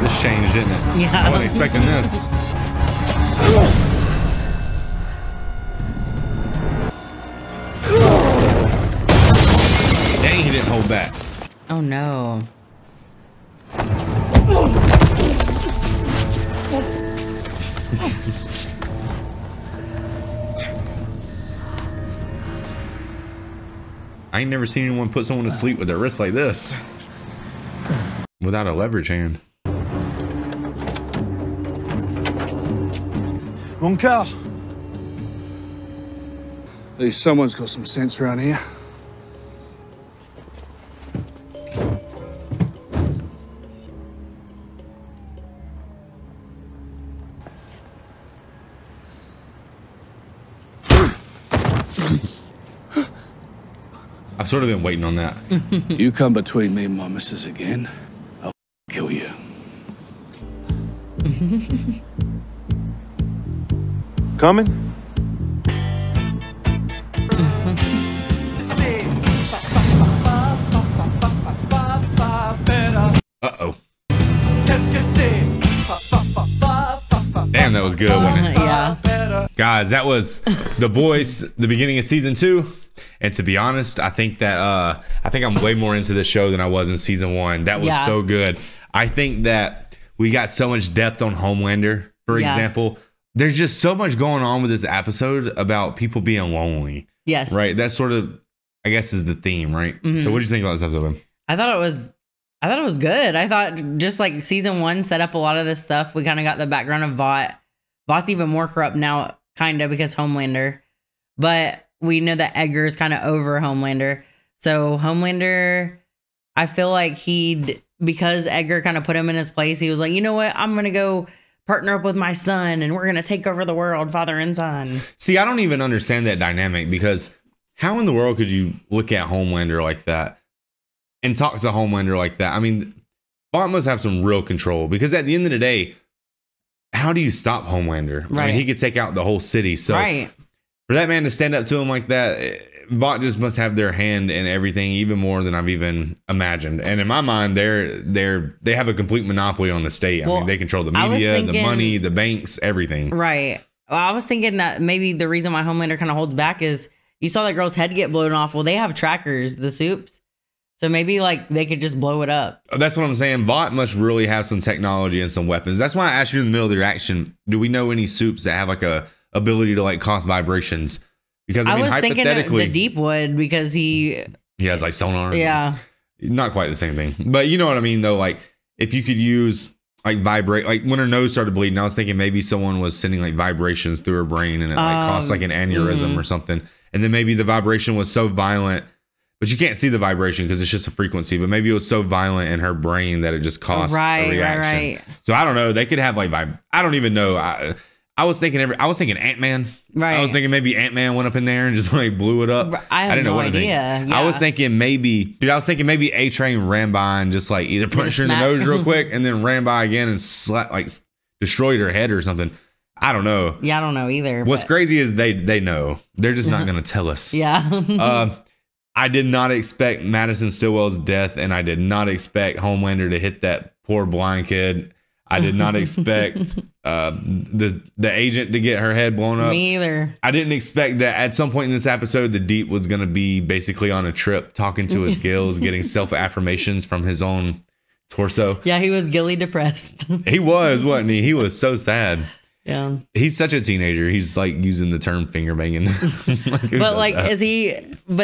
This changed, didn't it? Yeah. I wasn't expecting this. Dang, he didn't hold back. Oh no. I ain't never seen anyone put someone to sleep with their wrist like this. Without a leverage hand. Mon cœur. At least someone's got some sense around here. I've sort of been waiting on that. You come between me and my missus again, I'll kill you. Coming? Uh-oh. Damn, that was good, wasn't it? Yeah. Guys, that was The Boys, the beginning of season 2. And to be honest, I think that I'm way more into this show than I was in season 1. That was so good. I think that we got so much depth on Homelander, for example. There's just so much going on with this episode about people being lonely. Yes. Right? That's sort of, I guess, is the theme, right? Mm-hmm. So what did you think about this episode? I thought it was good. I thought just like season 1 set up a lot of this stuff. We kind of got the background of Vought. Vought's even more corrupt now, kind of, because Homelander. But we know that Edgar's kind of over Homelander. So Homelander, I feel like because Edgar kind of put him in his place, he was like, you know what? I'm going to go partner up with my son and we're going to take over the world, father and son. See, I don't even understand that dynamic, because how in the world could you look at Homelander like that? And talk to Homelander like that. I mean, Vought must have some real control, because at the end of the day, how do you stop Homelander? Right. I mean, he could take out the whole city. So for that man to stand up to him like that, Vought just must have their hand in everything, even more than I've even imagined. And in my mind, they have a complete monopoly on the state. Well, I mean, they control the media, the money, the banks, everything. Right. Well, I was thinking that maybe the reason why Homelander kind of holds back is you saw that girl's head get blown off. Well, they have trackers, the Supes. So maybe like they could just blow it up. That's what I'm saying. Vought must really have some technology and some weapons. That's why I asked you in the middle of the reaction, do we know any Supes that have like a ability to like cause vibrations? Because I mean, was hypothetically, thinking the Deep would, because he has like sonar. Yeah. Not quite the same thing, but you know what I mean though. Like if you could use like vibrate, like when her nose started bleeding, I was thinking maybe someone was sending like vibrations through her brain and it like caused like an aneurysm or something. And then maybe the vibration was so violent. But you can't see the vibration because it's just a frequency. But maybe it was so violent in her brain that it just caused a reaction. Right. So I don't know. They could have like I don't even know. I was thinking Ant-Man. Right. I was thinking maybe Ant-Man went up in there and just like blew it up. I didn't know what idea. Yeah. I was thinking maybe A-Train ran by and just like either punched her in the nose real quick and then ran by again and slapped, like destroyed her head or something. I don't know. Yeah, I don't know either. What's crazy is they know. They're just not going to tell us. Yeah. I did not expect Madison Stillwell's death, and I did not expect Homelander to hit that poor blind kid. I did not expect the agent to get her head blown up. Me either. I didn't expect that at some point in this episode, the Deep was going to be basically on a trip, talking to his gills, getting self-affirmations from his own torso. Yeah, he was gilly depressed. He was, wasn't he? He was so sad. Yeah. He's such a teenager. He's like using the term finger banging. But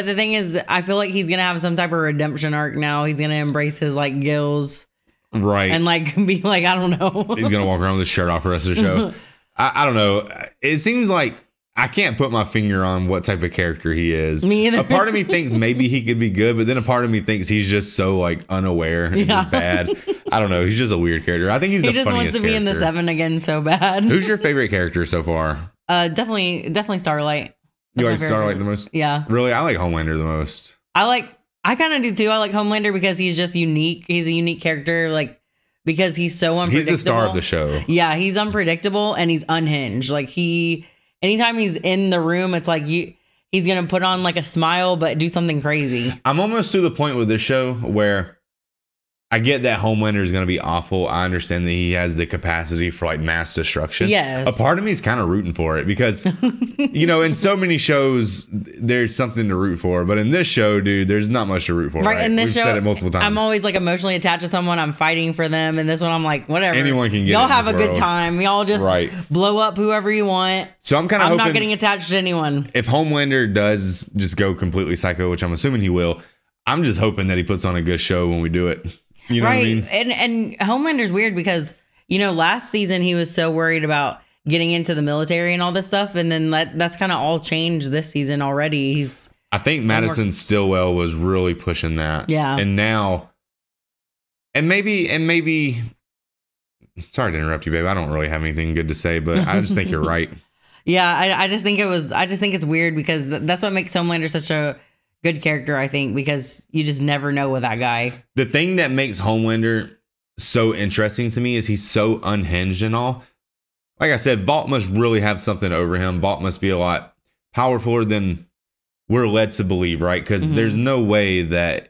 the thing is, I feel like he's going to have some type of redemption arc now. He's going to embrace his like gills. Right. And like be like, I don't know. He's going to walk around with his shirt off the rest of the show. I don't know. It seems like I can't put my finger on what type of character he is. Me either. A part of me thinks maybe he could be good, but then a part of me thinks he's just so like unaware and just bad. I don't know. He's just a weird character. I think he's the funniest character. He just wants to be in the 7 again so bad. Who's your favorite character so far? Definitely Starlight. You like Starlight the most? Yeah. Really? I like Homelander the most. I kind of do too. I like Homelander because he's just unique. He's a unique character. Like, because he's so unpredictable. He's the star of the show. Yeah. He's unpredictable and he's unhinged. Like anytime he's in the room, it's like he's going to put on like a smile, but do something crazy. I'm almost to the point with this show where I get that Homelander is going to be awful. I understand that he has the capacity for like mass destruction. Yes. A part of me is kind of rooting for it because, you know, in so many shows, there's something to root for. But in this show, dude, there's not much to root for. Right. In this show, we've said it multiple times. I'm always like emotionally attached to someone. I'm fighting for them. And this one, I'm like, whatever. Anyone can get Y'all have a world. Good time. Y'all just blow up whoever you want. So I'm kind of hoping. I'm not getting attached to anyone. If Homelander does just go completely psycho, which I'm assuming he will, I'm just hoping that he puts on a good show when we do it. You know what I mean? And Homelander's weird because, you know, last season he was so worried about getting into the military and all this stuff. And then that's kind of all changed this season already. I think Madison Stillwell was really pushing that. Yeah. And now, and maybe, sorry to interrupt you, babe. I don't really have anything good to say, but I just think you're right. Yeah. I just think it's weird because that's what makes Homelander such a good character, I think, because you just never know with that guy. The thing that makes Homelander so interesting to me is he's so unhinged and all. Like I said, Vought must really have something over him. Vought must be a lot powerful than we're led to believe, right? Because there's no way that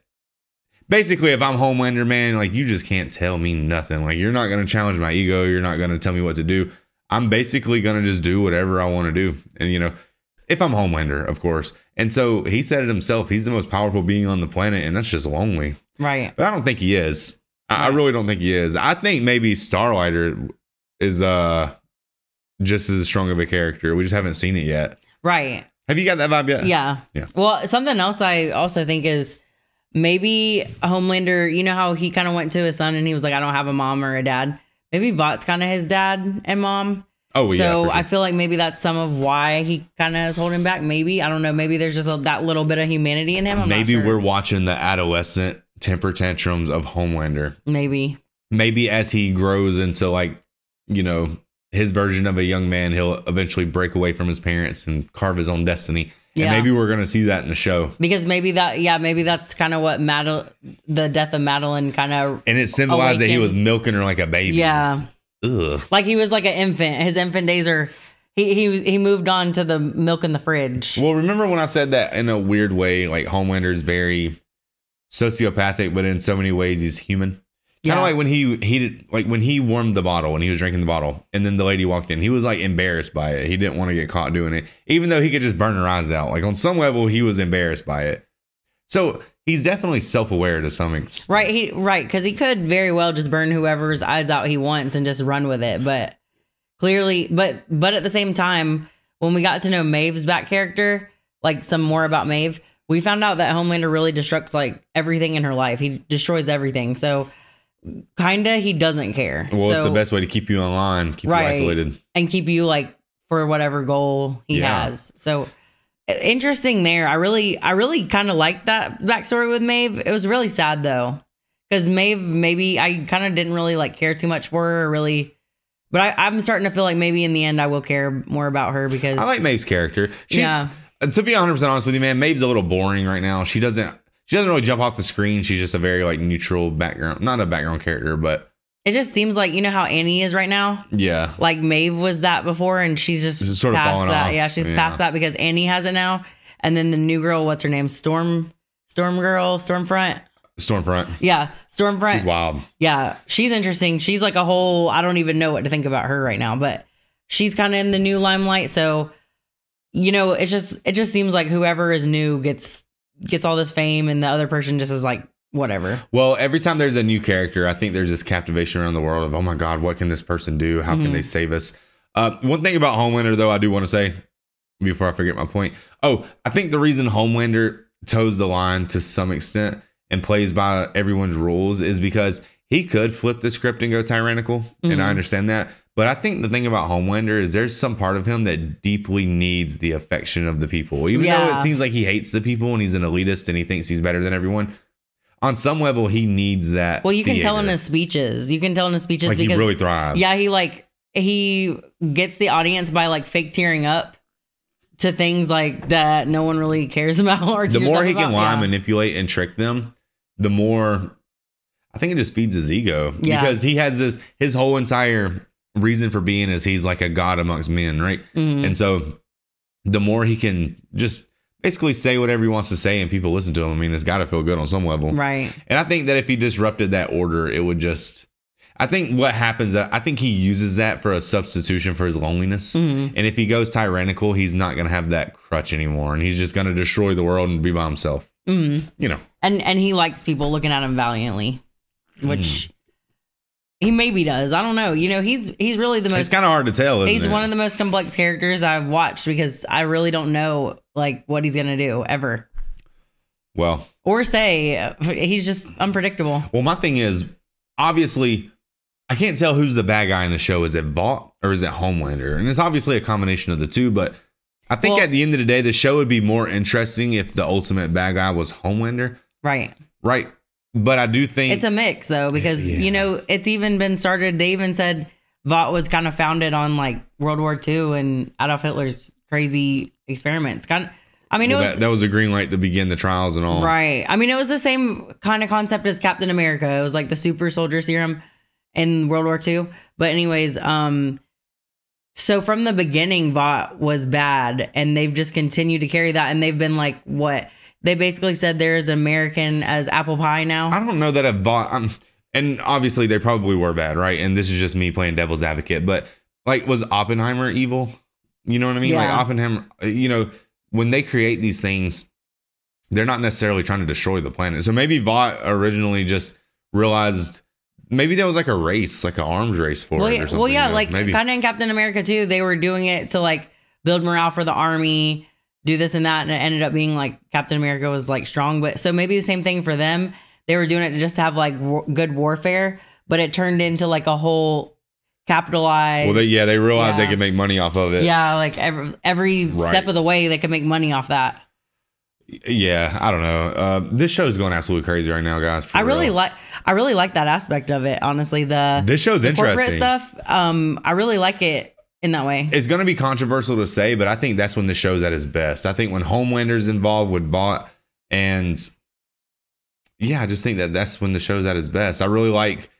basically if I'm Homelander, man, like you just can't tell me nothing. Like you're not going to challenge my ego. You're not going to tell me what to do. I'm basically going to just do whatever I want to do. And, you know, if I'm Homelander, of course. And so he said it himself. He's the most powerful being on the planet. And that's just lonely. Right. But I don't think he is. I really don't think he is. I think maybe Starlighter is just as strong of a character. We just haven't seen it yet. Right. Have you got that vibe yet? Yeah. Yeah. Well, something else I also think is maybe Homelander, you know how he kind of went to his son and he was like, I don't have a mom or a dad. Maybe Vought's kind of his dad and mom. Oh, yeah. So sure. I feel like maybe that's some of why he kind of is holding back. Maybe. I don't know. Maybe there's just that little bit of humanity in him. Maybe we're watching the adolescent temper tantrums of Homelander. Maybe. Maybe as he grows into, like, you know, his version of a young man, he'll eventually break away from his parents and carve his own destiny. Yeah. And maybe we're going to see that in the show. Because maybe that, yeah, maybe that's kind of what the death of Madeline kind of. And it symbolized awakened. That he was milking her like a baby. Yeah. Ugh. Like he was like an infant. His infant days are, he moved on to the milk in the fridge. Well, remember when I said that in a weird way, like Homelander is very sociopathic, but in so many ways he's human. Yeah. Kind of like when he warmed the bottle when he was drinking the bottle and then the lady walked in, he was like embarrassed by it. He didn't want to get caught doing it, even though he could just burn her eyes out. Like on some level, he was embarrassed by it. So he's definitely self-aware to some extent. Right. Because he could very well just burn whoever's eyes out he wants and just run with it. But clearly, but at the same time, when we got to know Maeve's back character, like some more about Maeve, we found out that Homelander really destructs like everything in her life. He destroys everything. So kinda he doesn't care. Well, so, it's the best way to keep you online, keep you isolated, and keep you like for whatever goal he has. So interesting there. I really kind of liked that backstory with Maeve. It was really sad though, because Maeve, maybe I kind of didn't really like care too much for her, really. But I'm starting to feel like maybe in the end I will care more about her because I like Maeve's character. To be 100% honest with you, man, Maeve's a little boring right now. She doesn't really jump off the screen. She's just a very like neutral background, not a background character, but it just seems like, you know how Annie is right now. Yeah. Like Maeve was that before and she's just sort of past that. Off. Yeah. She's past that because Annie has it now. And then the new girl, what's her name? Stormfront. Yeah. Stormfront. She's wild. Yeah. She's interesting. She's like a whole, I don't even know what to think about her right now, but she's kind of in the new limelight. So, you know, it just seems like whoever is new gets all this fame and the other person just is like whatever. Well, every time there's a new character, I think there's this captivation around the world of, oh my god, what can this person do? How can they save us? One thing about Homelander though, I do want to say before I forget my point. Oh, I think the reason Homelander toes the line to some extent and plays by everyone's rules is because he could flip the script and go tyrannical, and I understand that. But I think the thing about Homelander is there's some part of him that deeply needs the affection of the people. Even though it seems like he hates the people and he's an elitist and he thinks he's better than everyone, on some level, he needs that. Well, you can tell in his speeches. You can tell in his speeches like because he really thrives. Yeah, he gets the audience by like fake tearing up to things like that no one really cares about. Or the more he can lie, manipulate, and trick them, the more I think it just feeds his ego. Yeah. Because he has his whole entire reason for being is he's like a god amongst men, right? And so the more he can just basically say whatever he wants to say and people listen to him, I mean, it's got to feel good on some level, right? And I think that if he disrupted that order, it would just, I think what happens, I think he uses that for a substitution for his loneliness. And if he goes tyrannical, he's not going to have that crutch anymore and he's just going to destroy the world and be by himself. You know, and he likes people looking at him valiantly, which he maybe does. I don't know. You know, he's really the most. It's kind of hard to tell. Isn't it? One of the most complex characters I've watched because I really don't know like what he's gonna do ever. Well, or say he's just unpredictable. Well, my thing is obviously I can't tell who's the bad guy in the show. Is it Vought or is it Homelander? And it's obviously a combination of the two. But I think at the end of the day, the show would be more interesting if the ultimate bad guy was Homelander. Right. Right. But I do think it's a mix, though, because, you know, it's even been started. They even said Vought was kind of founded on like World War II and Adolf Hitler's crazy experiments. Kind of, I mean, that was a green light to begin the trials and all. Right. I mean, it was the same kind of concept as Captain America. It was like the super soldier serum in World War II. But anyways, so from the beginning, Vought was bad and they've just continued to carry that. And they've been like, what? They basically said they're as American as apple pie now. I don't know that I've bought, and obviously they probably were bad, right? And this is just me playing devil's advocate, but Like, was Oppenheimer evil? You know what I mean? Yeah. Like, Oppenheimer, you know, when they create these things, they're not necessarily trying to destroy the planet. So maybe Vought originally just realized maybe that was like a race, like an arms race for it or something. Well, yeah, you know? Like maybe. Kind of in Captain America too, they were doing it to like build morale for the army, do this and that, and it ended up being like Captain America was like strong. But so maybe the same thing for them. They were doing it to just have like good warfare, but it turned into like a whole capitalized. Well, they realized they could make money off of it. Yeah, like every step of the way they could make money off that. Yeah, I don't know. This show is going absolutely crazy right now, guys. I really like that aspect of it. Honestly, this show's interesting stuff. I really like it in that way. It's going to be controversial to say, but I think that's when the show's at its best. I think when Homelander's involved with Vought, and yeah, I just think that that's when the show's at its best. I really like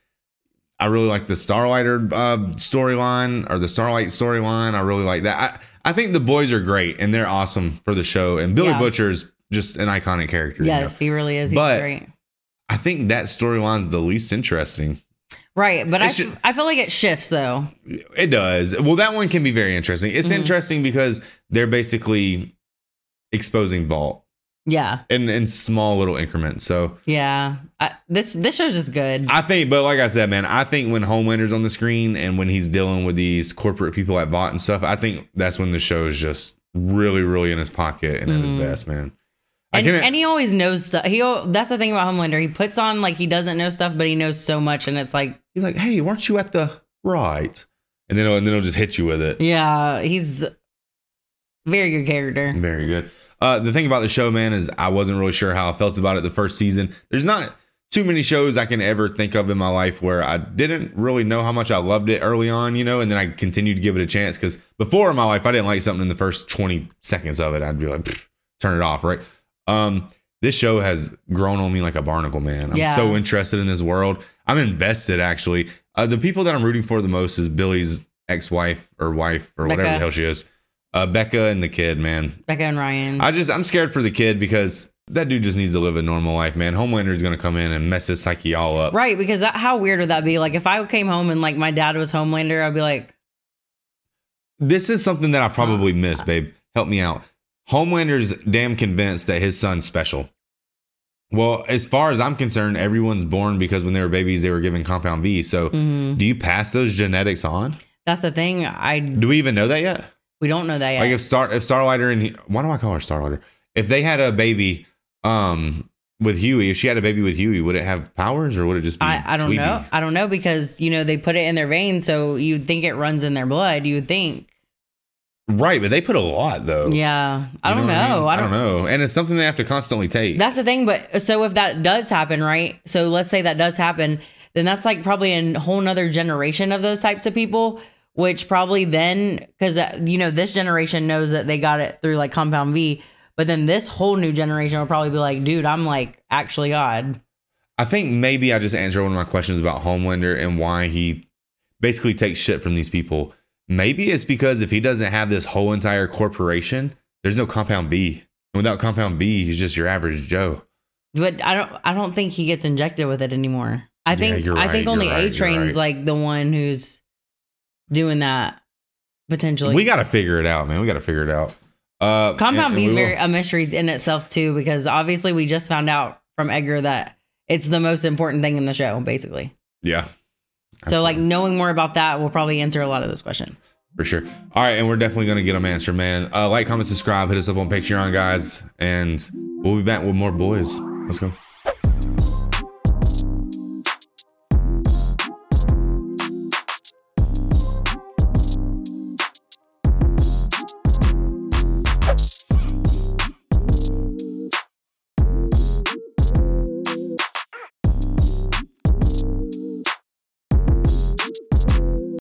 the Starlighter storyline, or the Starlight storyline. I really like that. I think the boys are great and they're awesome for the show. And Billy Butcher's just an iconic character. Yes, you know? He really is. He's great. I think that storyline's the least interesting. Right, but I feel like it shifts though. It does. Well, that one can be very interesting. It's interesting because they're basically exposing Vought. Yeah, in small little increments. So yeah, this show's just good. I think, but like I said, man, I think when Homelander's on the screen and when he's dealing with these corporate people at Vought and stuff, I think that's when the show is just really, really in his pocket and at his best, man. And he always knows stuff. That's the thing about Homelander. He puts on like he doesn't know stuff, but he knows so much, and it's like he's like, "Hey, weren't you at the right?" And then he'll just hit you with it. Yeah, he's a very good character. Very good. The thing about the show, man, is I wasn't really sure how I felt about it the first season. There's not too many shows I can ever think of in my life where I didn't really know how much I loved it early on, you know, and then I continued to give it a chance, because before in my life, I didn't like something in the first 20 seconds of it. I'd be like, turn it off, right? This show has grown on me like a barnacle, man. I'm so interested in this world. I'm invested, actually. The people that I'm rooting for the most is Billy's ex-wife or wife or Becca, whatever the hell she is. Becca and the kid, man. Becca and Ryan. I'm scared for the kid because that dude just needs to live a normal life, man. Homelander is going to come in and mess his psyche all up. Right, because how weird would that be? Like, if I came home and, like, my dad was Homelander, I'd be like... This is something that I probably missed, babe. Help me out. Homelander's damn convinced that his son's special. Well, as far as I'm concerned, everyone's born because when they were babies, they were given Compound B. So, do you pass those genetics on? That's the thing. Do we even know that yet? We don't know that yet. Like if Starlighter and why do I call her Starlighter? If they had a baby with Huey, if she had a baby with Huey, would it have powers or would it just be I don't know. I don't know, because you know they put it in their veins, so you'd think it runs in their blood, you would think. Right, but they put a lot though. Yeah. I don't know. And it's something they have to constantly take. That's the thing, but so if that does happen, right? So let's say that does happen, then that's like probably a whole nother generation of those types of people. Which probably then, because, you know, this generation knows that they got it through like Compound V, but then this whole new generation will probably be like, dude, I'm like actually odd. I think maybe I just answered one of my questions about Homelander and why he basically takes shit from these people. Maybe it's because if he doesn't have this whole entire corporation, there's no Compound B. And without Compound B, he's just your average Joe. But I don't think he gets injected with it anymore. I think only A-Train's like the one who's doing that potentially. We got to figure it out, man. We got to figure it out. Compound B is very a mystery in itself too, because obviously we just found out from Edgar that it's the most important thing in the show, basically. Yeah. Absolutely. So like knowing more about that will probably answer a lot of those questions. For sure. All right, and we're definitely going to get them answered, man. Like, comment, subscribe, hit us up on Patreon, guys, and we'll be back with more boys. Let's go.